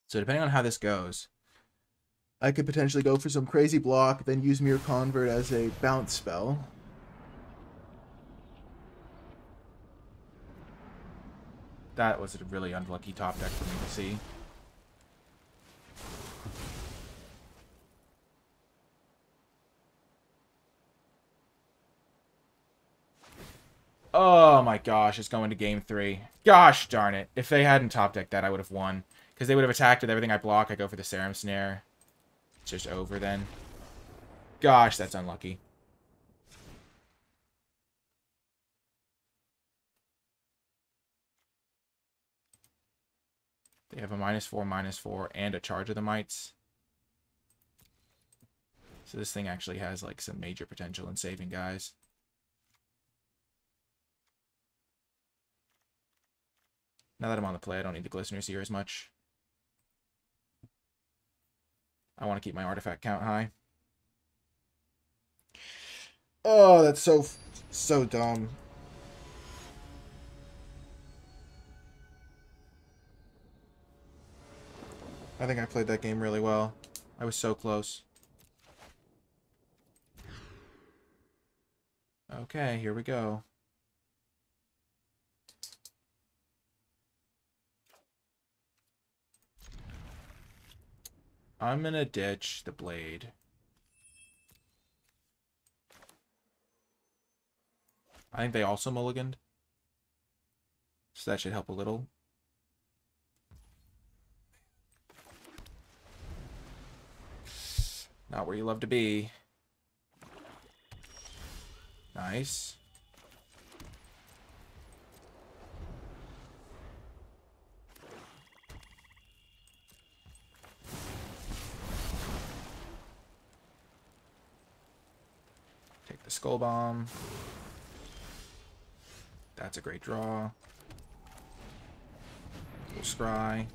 So depending on how this goes, I could potentially go for some crazy block, then use Mere Convert as a bounce spell. That was a really unlucky top deck for me to see. Oh my gosh, it's going to game 3. Gosh darn it. If they hadn't top decked that, I would have won. Because they would have attacked with everything I block. I go for the Serum Snare. It's just over then. Gosh, that's unlucky. They have a -4/-4, and a Charge of the Mites. So this thing actually has, like, some major potential in saving guys. Now that I'm on the play, I don't need the Glisteners here as much. I want to keep my artifact count high. Oh, that's so dumb. I think I played that game really well. I was so close. Okay, here we go. I'm gonna ditch the blade. I think they also mulliganed. So that should help a little. Not where you love to be. Nice. Take the Skull Bomb. That's a great draw. We'll scry.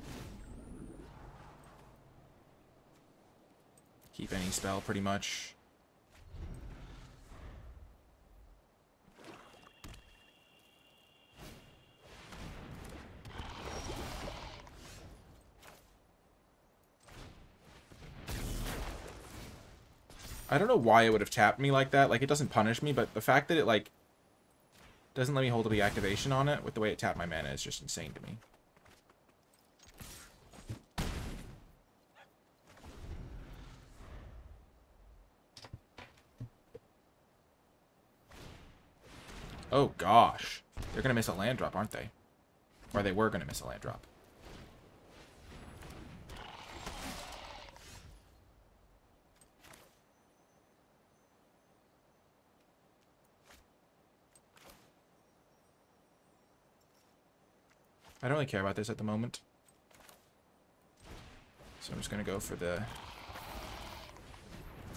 Keep any spell, pretty much. I don't know why it would have tapped me like that. Like, it doesn't punish me, but the fact that it, like, doesn't let me hold a reactivation on it with the way it tapped my mana is just insane to me. Oh gosh, they're gonna miss a land drop, aren't they? Or they were gonna miss a land drop. I don't really care about this at the moment. So I'm just gonna go for the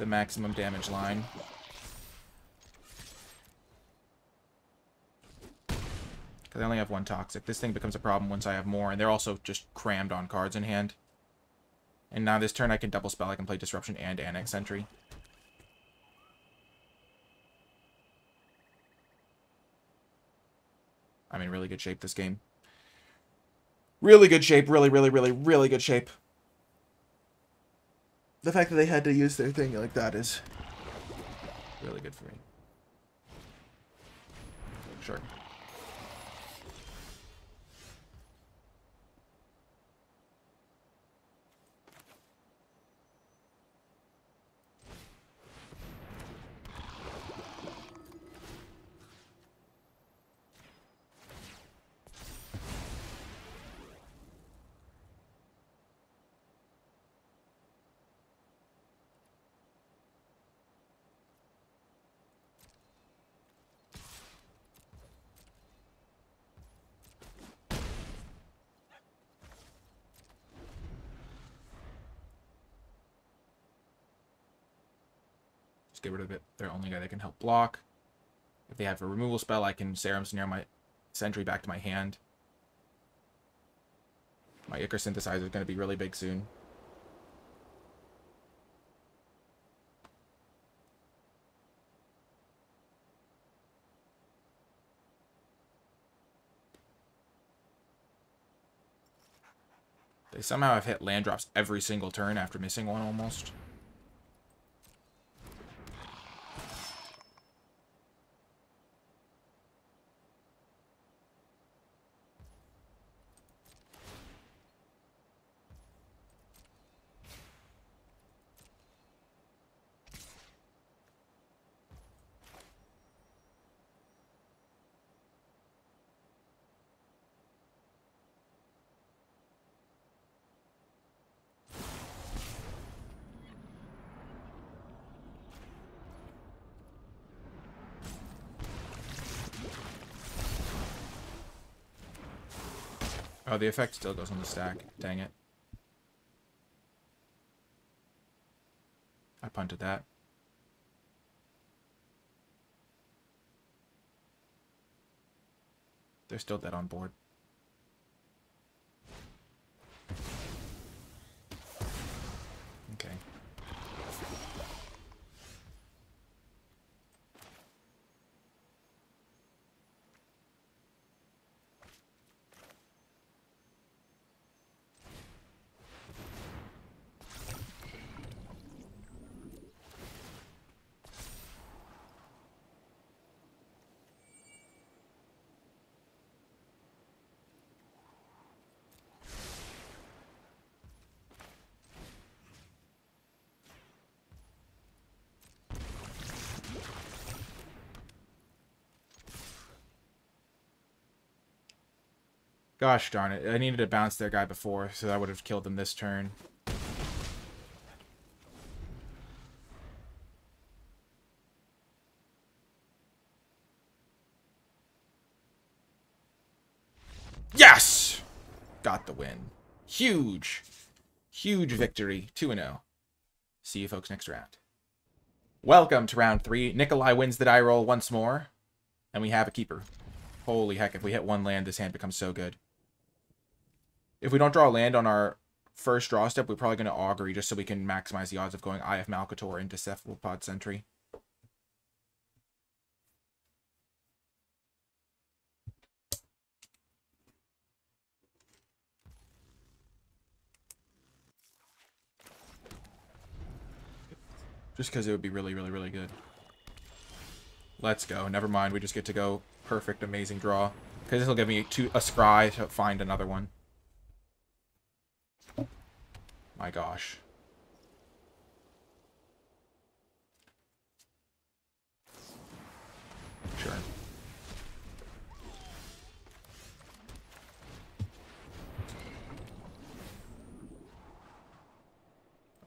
maximum damage line. Because I only have one toxic. This thing becomes a problem once I have more. And they're also just crammed on cards in hand. And now this turn I can double spell. I can play Disruption and Annex Sentry. I'm in really good shape this game. Really good shape. Really good shape. The fact that they had to use their thing like that is really good for me. Sure. Get rid of it. They're the only guy that can help block. If they have a removal spell, I can Serum Snare my Sentry back to my hand. My Ichor Synthesizer is going to be really big soon. They somehow have hit land drops every single turn after missing one almost. Oh, the effect still goes on the stack. Dang it. I punted that. They're still dead on board. Okay. Gosh darn it. I needed to bounce their guy before, so I would have killed them this turn. Yes! Got the win. Huge. Huge victory. 2-0. See you folks next round. Welcome to round 3. Nikolai wins the die roll once more. And we have a keeper. Holy heck, if we hit one land, this hand becomes so good. If we don't draw a land on our first draw step, we're probably going to Augury just so we can maximize the odds of going Eye of Malcator into Cephalopod Sentry. Just because it would be really, really, really good. Let's go. Never mind. We just get to go perfect, amazing draw. Because this will give me a scry to find another one. My gosh. Sure.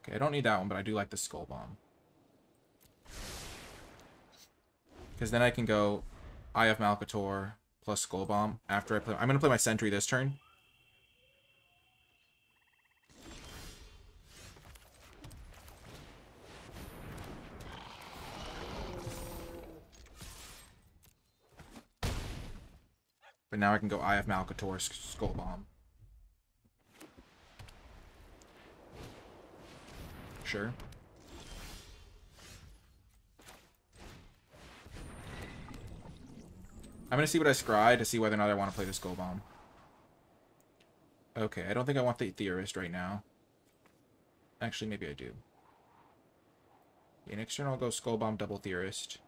Okay, I don't need that one, but I do like the Skull Bomb. Because then I can go Eye of Malcator plus Skull Bomb after I play. I'm going to play my Sentry this turn. But now I can go Eye of Malcator, Skull Bomb. Sure. I'm going to see what I scry to see whether or not I want to play the Skull Bomb. Okay, I don't think I want the Theorist right now. Actually, maybe I do. In external, I'll go Skull Bomb, double Theorist.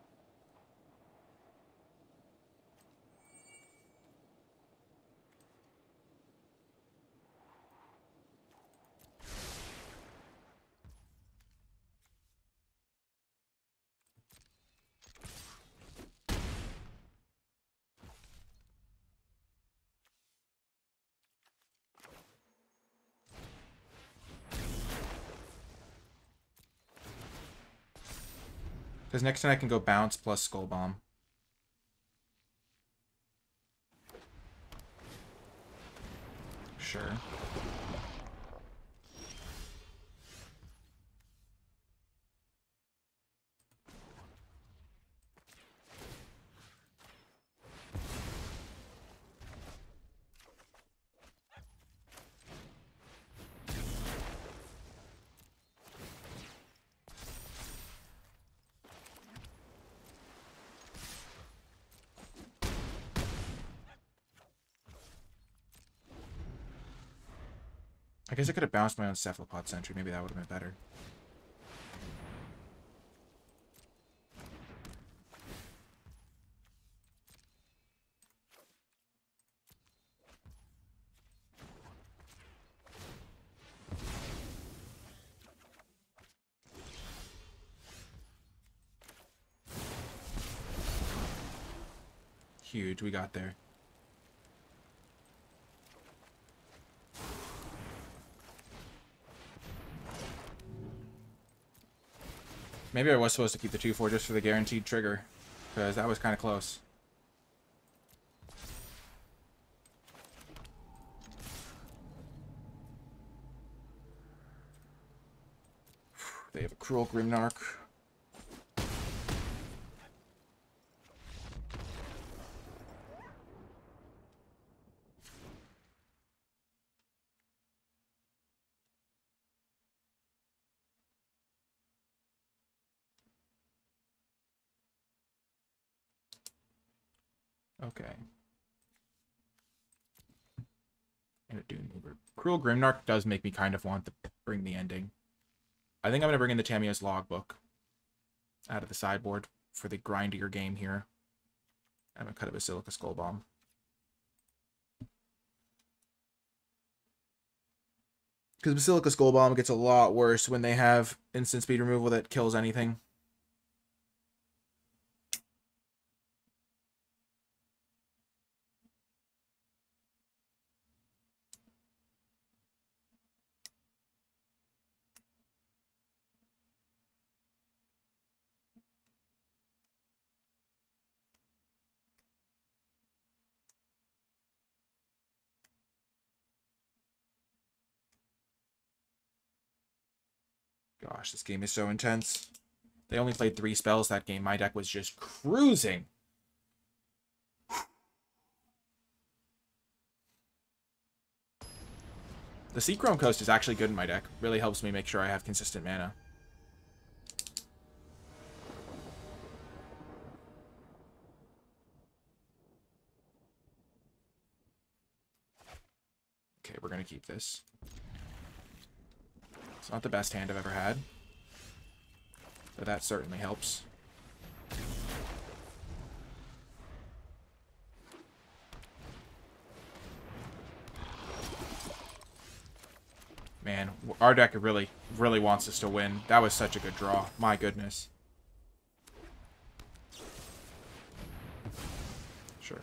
Because next time I can go bounce plus Skull Bomb. Sure. I guess I could have bounced my own Cephalopod Sentry. Maybe that would have been better. Huge. We got there. Maybe I was supposed to keep the 2-4 just for the guaranteed trigger, because that was kind of close. They have a cruel Grimnark. Okay. And a Dune Mover. Cruel Grimnark does make me kind of want to bring the ending. I think I'm going to bring in the Tamiya's Logbook out of the sideboard for the grindier game here. I'm going to cut a Basilica Skull Bomb. Because Basilica Skull Bomb gets a lot worse when they have instant speed removal that kills anything. Gosh, this game is so intense. They only played 3 spells that game. My deck was just cruising. The Sea Chrome Coast is actually good in my deck. Really helps me make sure I have consistent mana. Okay, we're going to keep this. It's not the best hand I've ever had. But that certainly helps. Man, our deck really, really wants us to win. That was such a good draw. My goodness. Sure.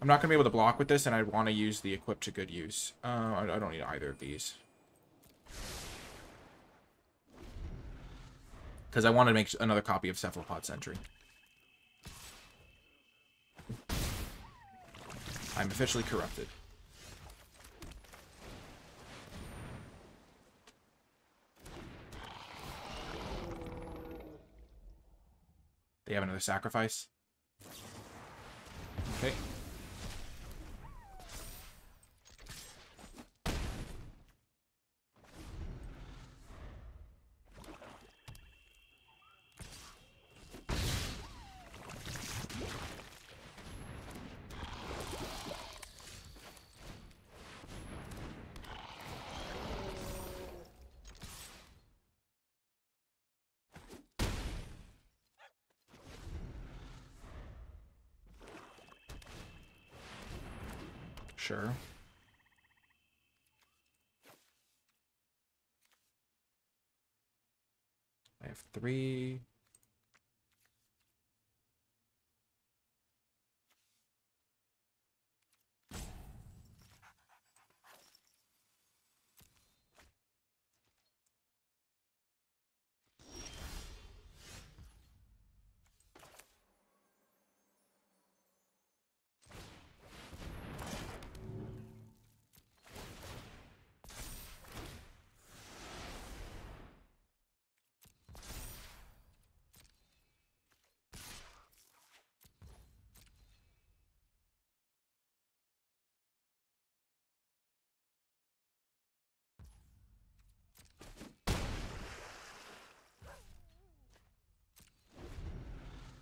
I'm not going to be able to block with this, and I want to use the equip to good use. I don't need either of these. Because I want to make another copy of Cephalopod Sentry. I'm officially corrupted. They have another sacrifice. Okay. Sure. I have 3.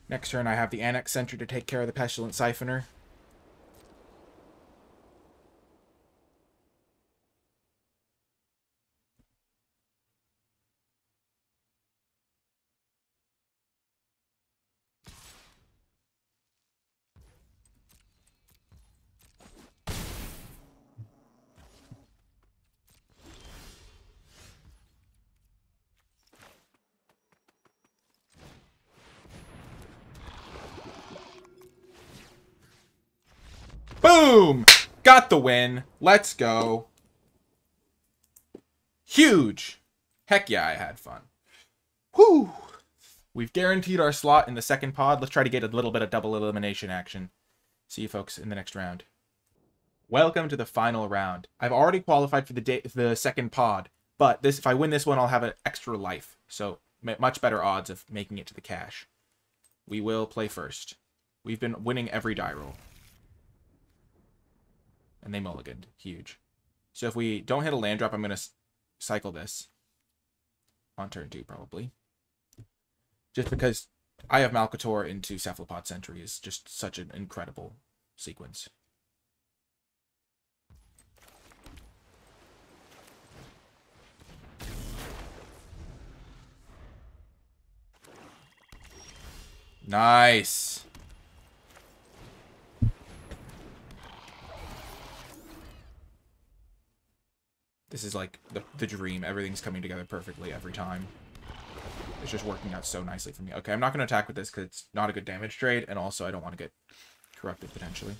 Next turn, I have the Annex Sentry to take care of the Pestilent Siphoner. Boom! Got the win. Let's go. Huge. Heck yeah, I had fun. Whew. We've guaranteed our slot in the second pod. Let's try to get a little bit of double elimination action. See you folks in the next round. Welcome to the final round. I've already qualified for the second pod, but this, if I win this one, I'll have an extra life. So much better odds of making it to the cash. We will play first. We've been winning every die roll. And they mulliganed. Huge. So if we don't hit a land drop, I'm going to cycle this. On turn 2, probably. Just because Eye of Malcator into Cephalopod Sentry is just such an incredible sequence. Nice! This is like the dream. Everything's coming together perfectly every time. It's just working out so nicely for me. Okay, I'm not going to attack with this because it's not a good damage trade, and also I don't want to get corrupted potentially.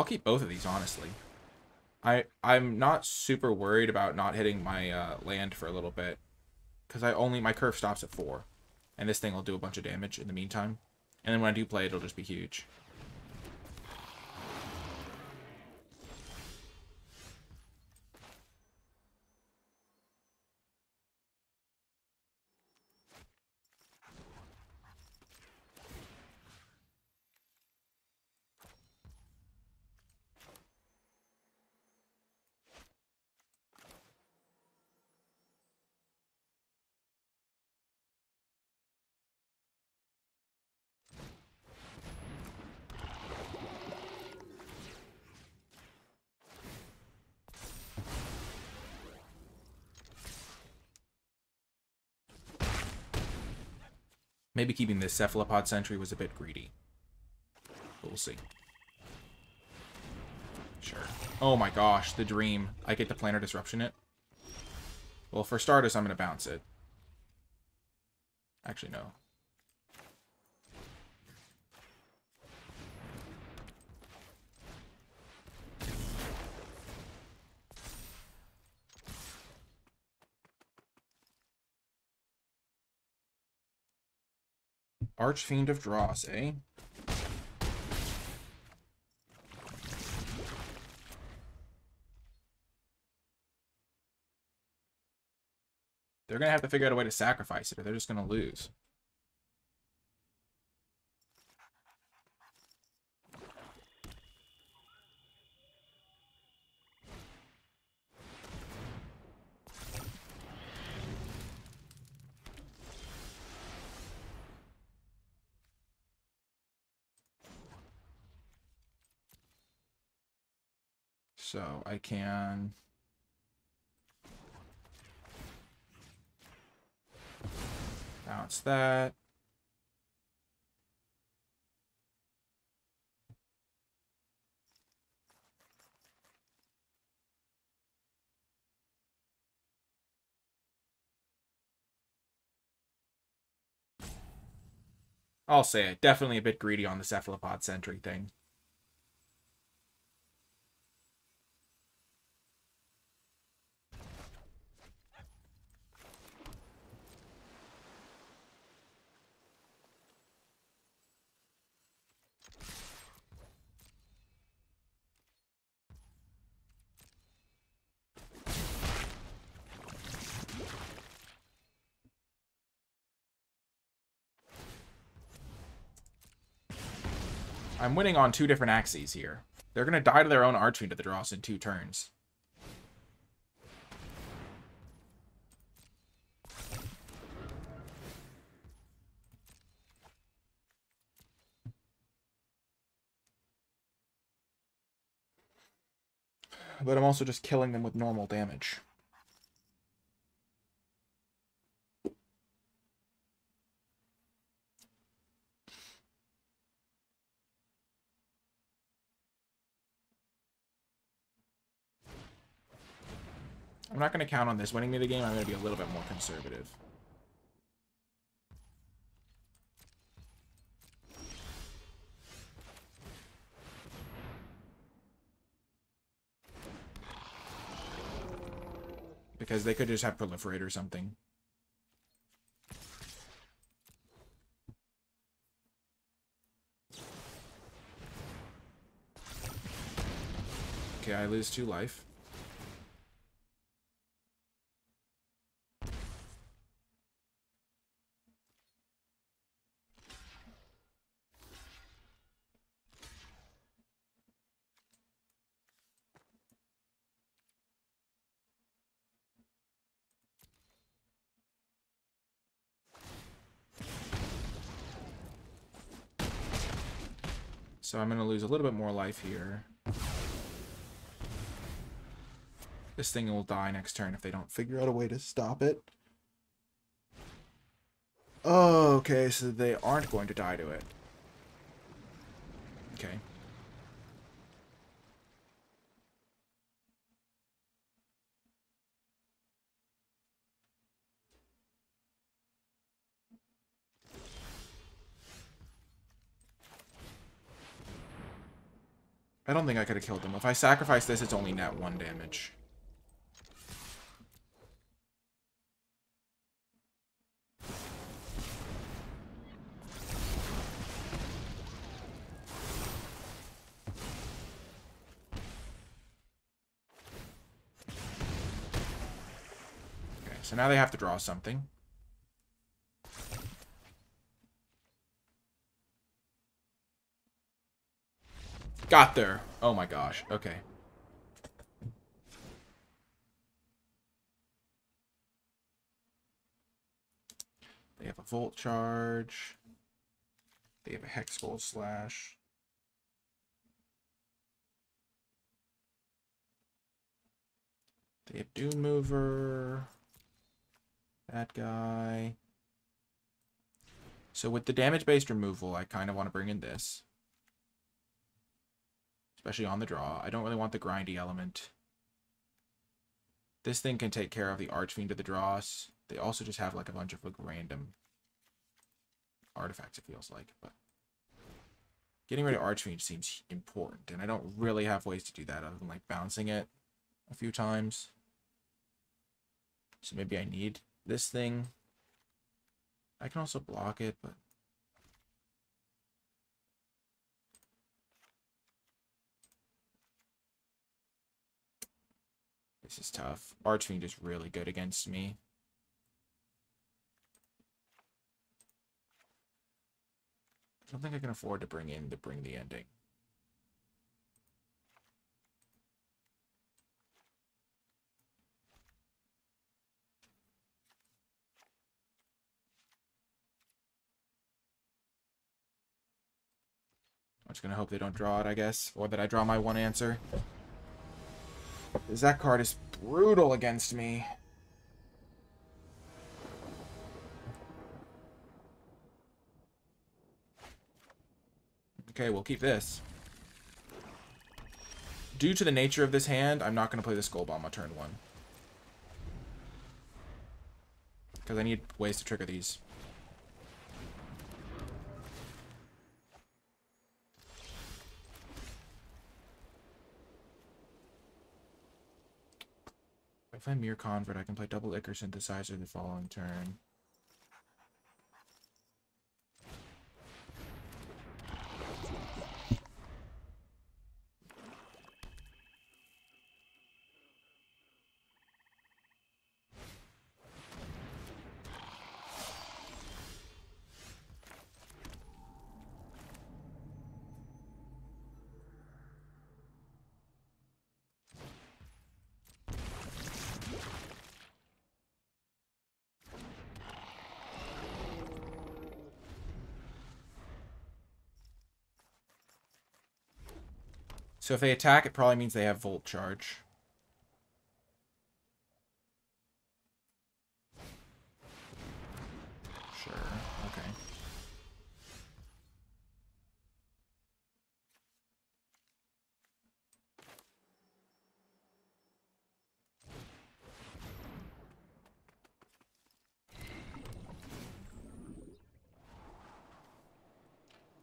I'll keep both of these, honestly. I'm not super worried about not hitting my land for a little bit, because my curve stops at 4, and this thing will do a bunch of damage in the meantime. And then when I do play it, it'll just be huge. Maybe keeping this Cephalopod Sentry was a bit greedy. But we'll see. Sure. Oh my gosh, the dream. I get to Planar Disruption it. Well, for starters, I'm going to bounce it. Actually, no. Archfiend of Dross, eh? They're going to have to figure out a way to sacrifice it, or they're just going to lose. So I can bounce that. I'll say it, definitely a bit greedy on the Cephalopod Sentry thing. I'm winning on two different axes here. They're going to die to their own Archfiend of the Dross in 2 turns. But I'm also just killing them with normal damage. I'm not going to count on this winning me the game. I'm going to be a little bit more conservative. Because they could just have Proliferate or something. Okay, I lose 2 life. So I'm going to lose a little bit more life here. This thing will die next turn if they don't figure out a way to stop it. Oh, okay, so they aren't going to die to it. Okay. I don't think I could have killed them. If I sacrifice this, it's only net 1 damage. Okay, so now they have to draw something. Got there. Oh my gosh. Okay. They have a Volt Charge. They have a Hexcold Slash. They have Dune Mover. That guy. So with the damage-based removal, I kind of want to bring in this. Especially on the draw. I don't really want the grindy element. This thing can take care of the Archfiend of the draws. They also just have like a bunch of like random artifacts, it feels like. But getting rid of Archfiend seems important. And I don't really have ways to do that other than like bouncing it a few times. So maybe I need this thing. I can also block it, but... this is tough. Archfiend is really good against me. I don't think I can afford to bring in the Bring the Ending. I'm just going to hope they don't draw it, I guess. Or that I draw my one answer. Because that card is brutal against me. Okay, we'll keep this. Due to the nature of this hand, I'm not going to play the Skull Bomb on turn 1. Because I need ways to trigger these. If I'm Mere Convert, I can play double Ichor Synthesizer the following turn. So if they attack, it probably means they have Volt Charge. Sure, okay.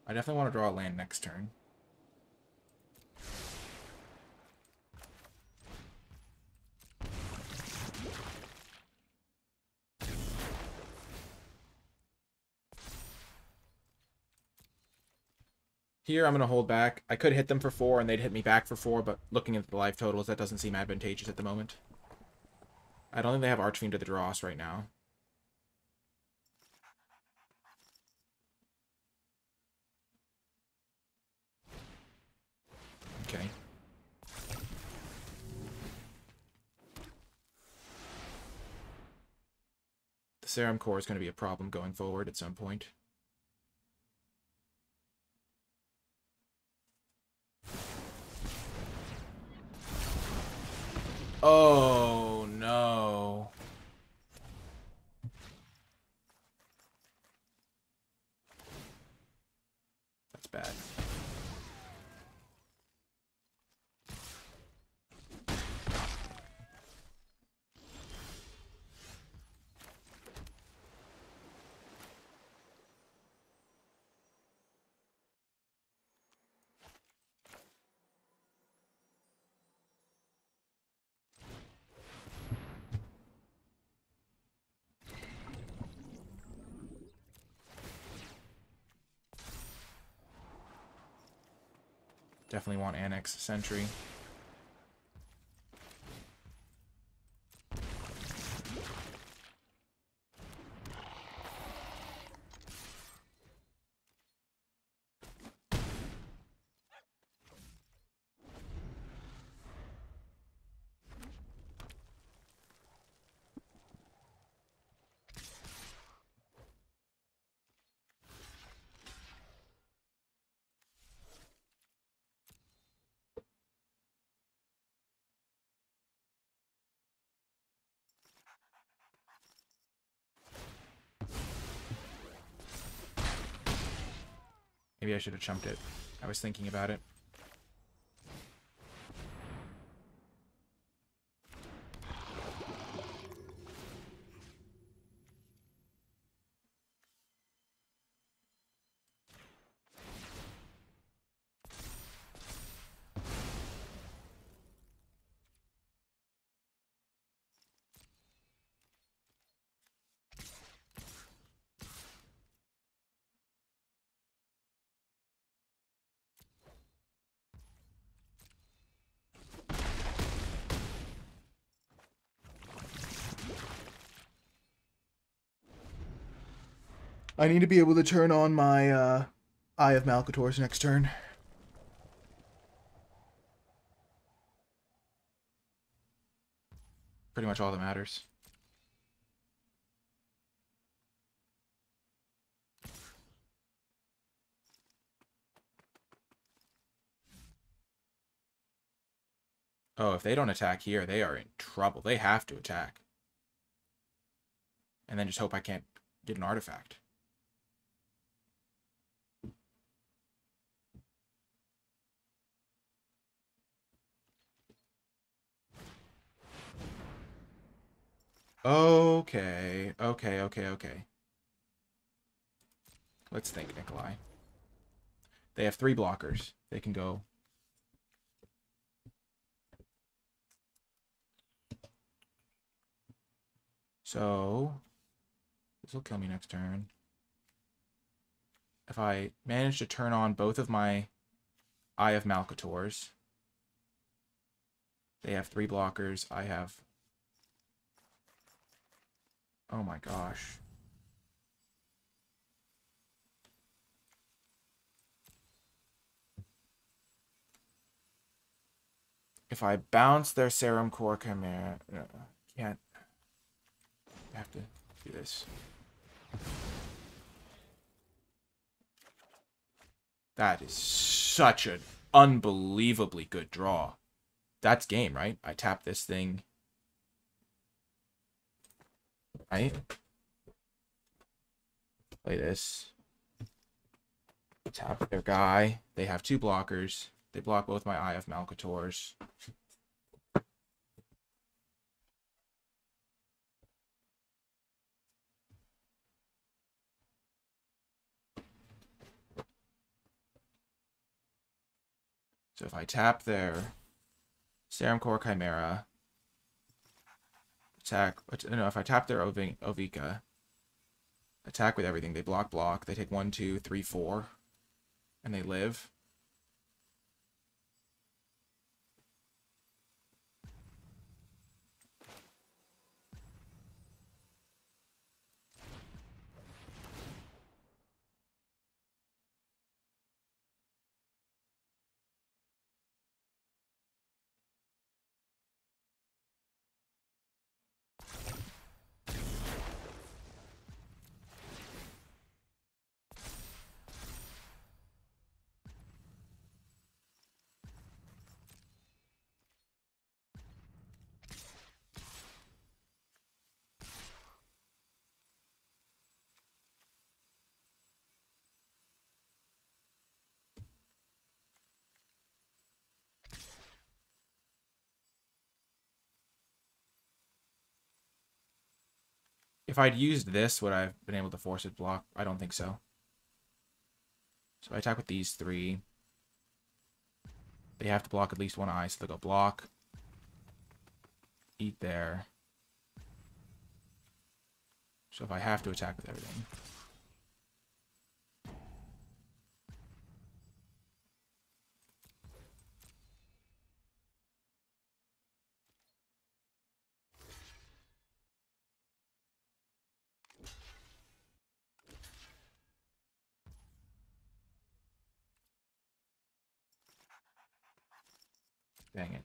I definitely want to draw a land next turn. Here, I'm going to hold back. I could hit them for 4, and they'd hit me back for 4, but looking at the life totals, that doesn't seem advantageous at the moment. I don't think they have Archfiend to the Dross right now. Okay. The Serum Core is going to be a problem going forward at some point. Oh, no. That's bad. Definitely want Annex Sentry. Maybe I should have chumped it. I was thinking about it. I need to be able to turn on my Eye of Malcator's next turn. Pretty much all that matters. Oh, if they don't attack here, they are in trouble. They have to attack. And then just hope I can't get an artifact. Okay. Let's think, Nikolai. They have three blockers. They can go. So, this will kill me next turn. If I manage to turn on both of my Eye of Malcators, they have three blockers. I have... Oh my gosh. If I bounce their Serum Core Chimera, no, can't. I have to do this. That is such an unbelievably good draw. That's game, right? I tap this thing. Right? Play this. Tap their guy. They have two blockers. They block both my Eye of Malcators. So if I tap their Serum Core Chimera, attack, no, if I tap their Ovika, attack with everything, they block, they take 1, 2, 3, 4, and they live. If I'd used this, would I have been able to force it block? I don't think so. So I attack with these three. They have to block at least one eye, so they'll go block. Eat there. So if I have to attack with everything. Dang it.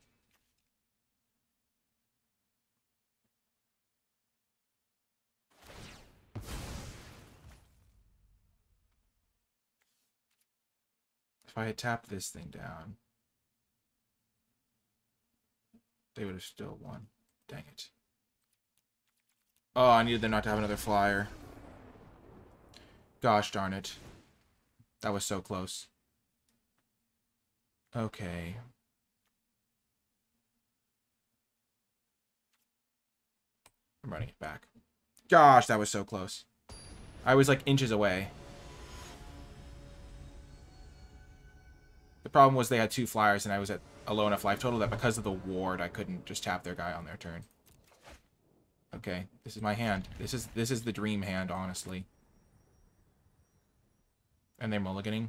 If I had tapped this thing down, they would have still won. Dang it. Oh, I needed them not to have another flyer. Gosh darn it. That was so close. Okay. I'm running it back. Gosh, that was so close. I was like inches away. The problem was they had two flyers, and I was at a low enough life total that because of the ward, I couldn't just tap their guy on their turn. Okay, this is my hand. This is the dream hand, honestly. And they're mulliganing.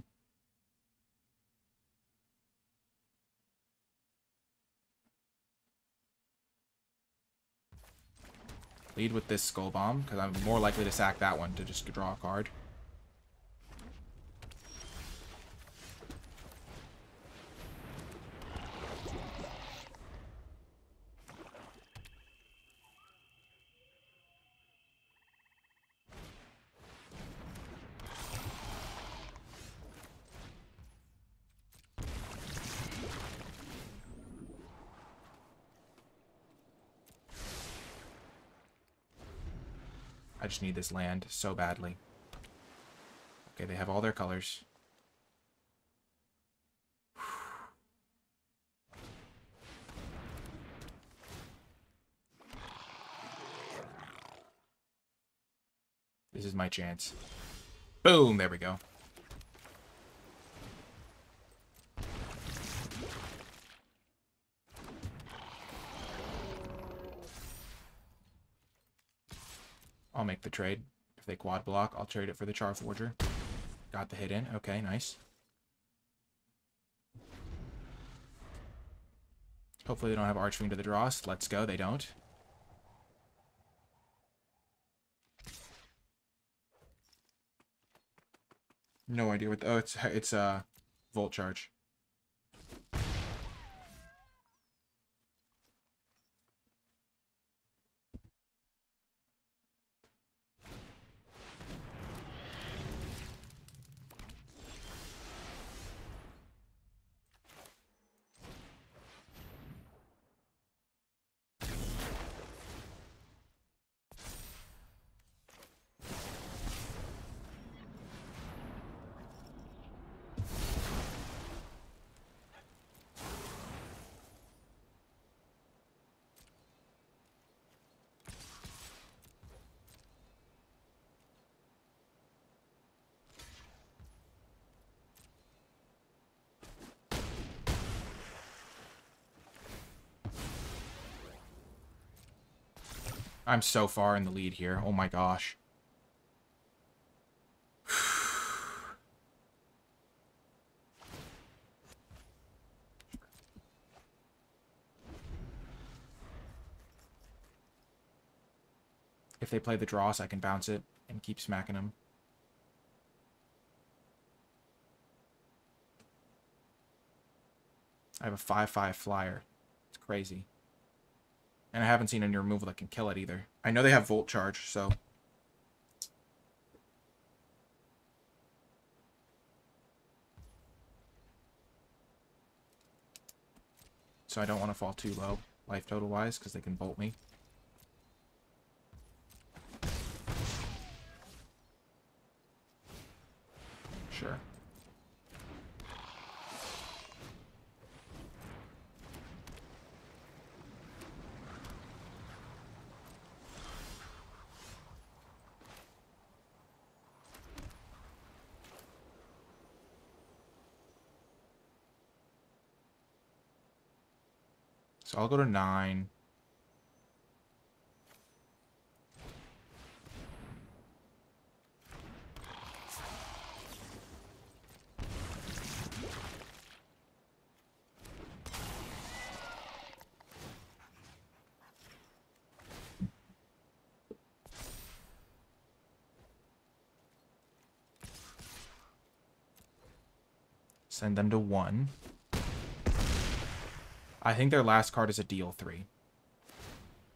Lead with this Skull Bomb, because I'm more likely to sack that one to just draw a card. I just need this land so badly. Okay, they have all their colors. This is my chance. Boom! There we go. I'll make the trade. If they quad block, I'll trade it for the Charforger. Got the hit in. Okay, nice. Hopefully they don't have Archfiend to the Dross. Let's go. They don't. No idea what... Oh, it's Volt Charge. I'm so far in the lead here. Oh my gosh. If they play the Dross, I can bounce it and keep smacking them. I have a 5/5 flyer. It's crazy. And I haven't seen any removal that can kill it either. I know they have Volt Charge, so... So I don't want to fall too low, life total-wise, because they can bolt me. Sure. So I'll go to 9. Send them to 1. I think their last card is a deal 3.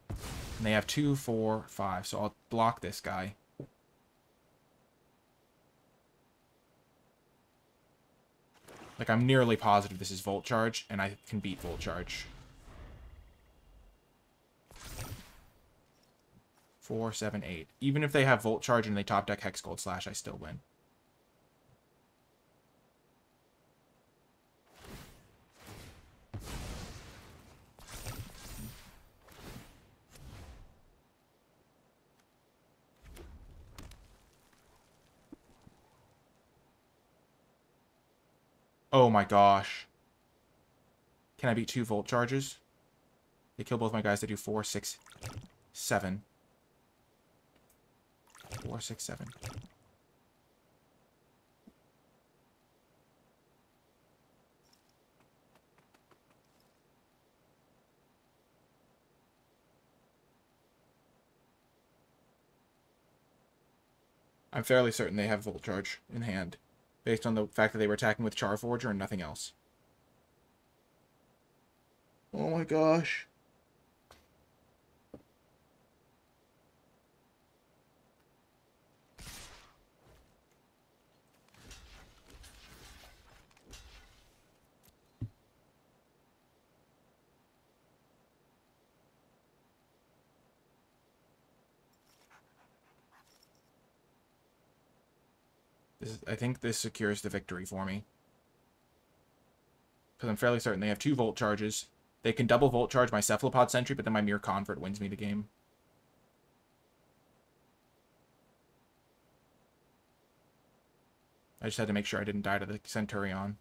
And they have 2, 4, 5. So I'll block this guy. Like, I'm nearly positive this is Volt Charge, and I can beat Volt Charge. 4, 7, 8. Even if they have Volt Charge and they top deck Hexcold Slash, I still win. Oh my gosh. Can I beat 2 Volt Charges? They kill both my guys. They do 4, 6, 7. 4, 6, 7. I'm fairly certain they have Volt Charge in hand, based on the fact that they were attacking with Charforger and nothing else. Oh my gosh. I think this secures the victory for me. Because I'm fairly certain they have 2 Volt Charges. They can double Volt Charge my Cephalopod Sentry, but then my Mere Convert wins me the game. I just had to make sure I didn't die to the Centurion.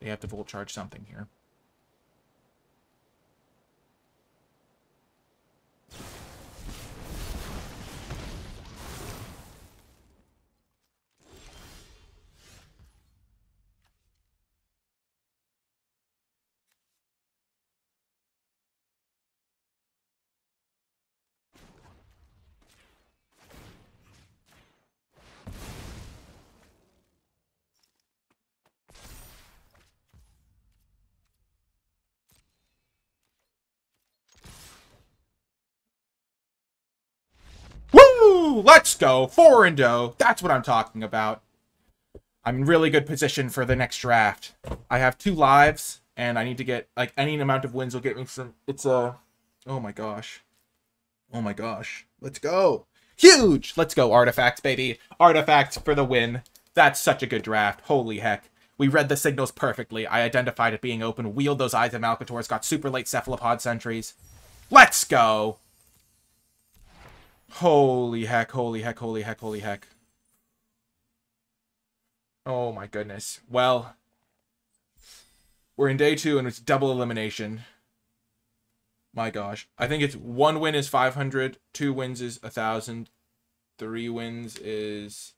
They have to Volt Charge something here. Let's go. 4-0. That's what I'm talking about. I'm in really good position for the next draft. I have 2 lives, and I need to get, like, any amount of wins will get me some... It's a... Oh my gosh. Oh my gosh. Let's go. Huge! Let's go, Artifacts, baby. Artifacts for the win. That's such a good draft. Holy heck. We read the signals perfectly. I identified it being open, wheeled those Eyes of Malcator, got super late Cephalopod Sentries. Let's go! Holy heck, holy heck, holy heck, holy heck. Oh my goodness. Well, we're in day 2 and it's double elimination. My gosh. I think it's 1 win is 500, 2 wins is 1,000, 3 wins is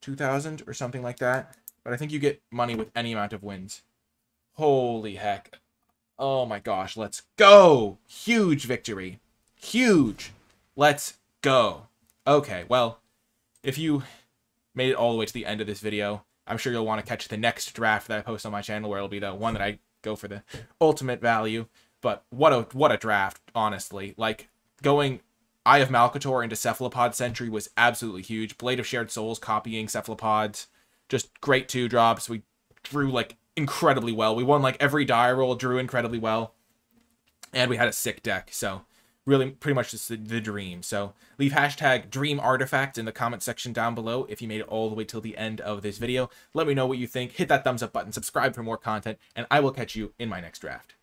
2,000 or something like that. But I think you get money with any amount of wins. Holy heck. Oh my gosh, let's go. Huge victory. Huge. Let's go. Okay, well, if you made it all the way to the end of this video, I'm sure you'll want to catch the next draft that I post on my channel, where it'll be the one that I go for the ultimate value. But what a draft, honestly. Like, going Eye of Malcator into Cephalopod Sentry was absolutely huge. Blade of Shared Souls copying Cephalopods. Just great 2 drops. We drew, like, incredibly well. We won, like, every die roll, drew incredibly well. And we had a sick deck, so... really pretty much just the dream. So leave hashtag dream artifact in the comment section down below if you made it all the way till the end of this video. Let me know what you think. Hit that thumbs up button, subscribe for more content, and I will catch you in my next draft.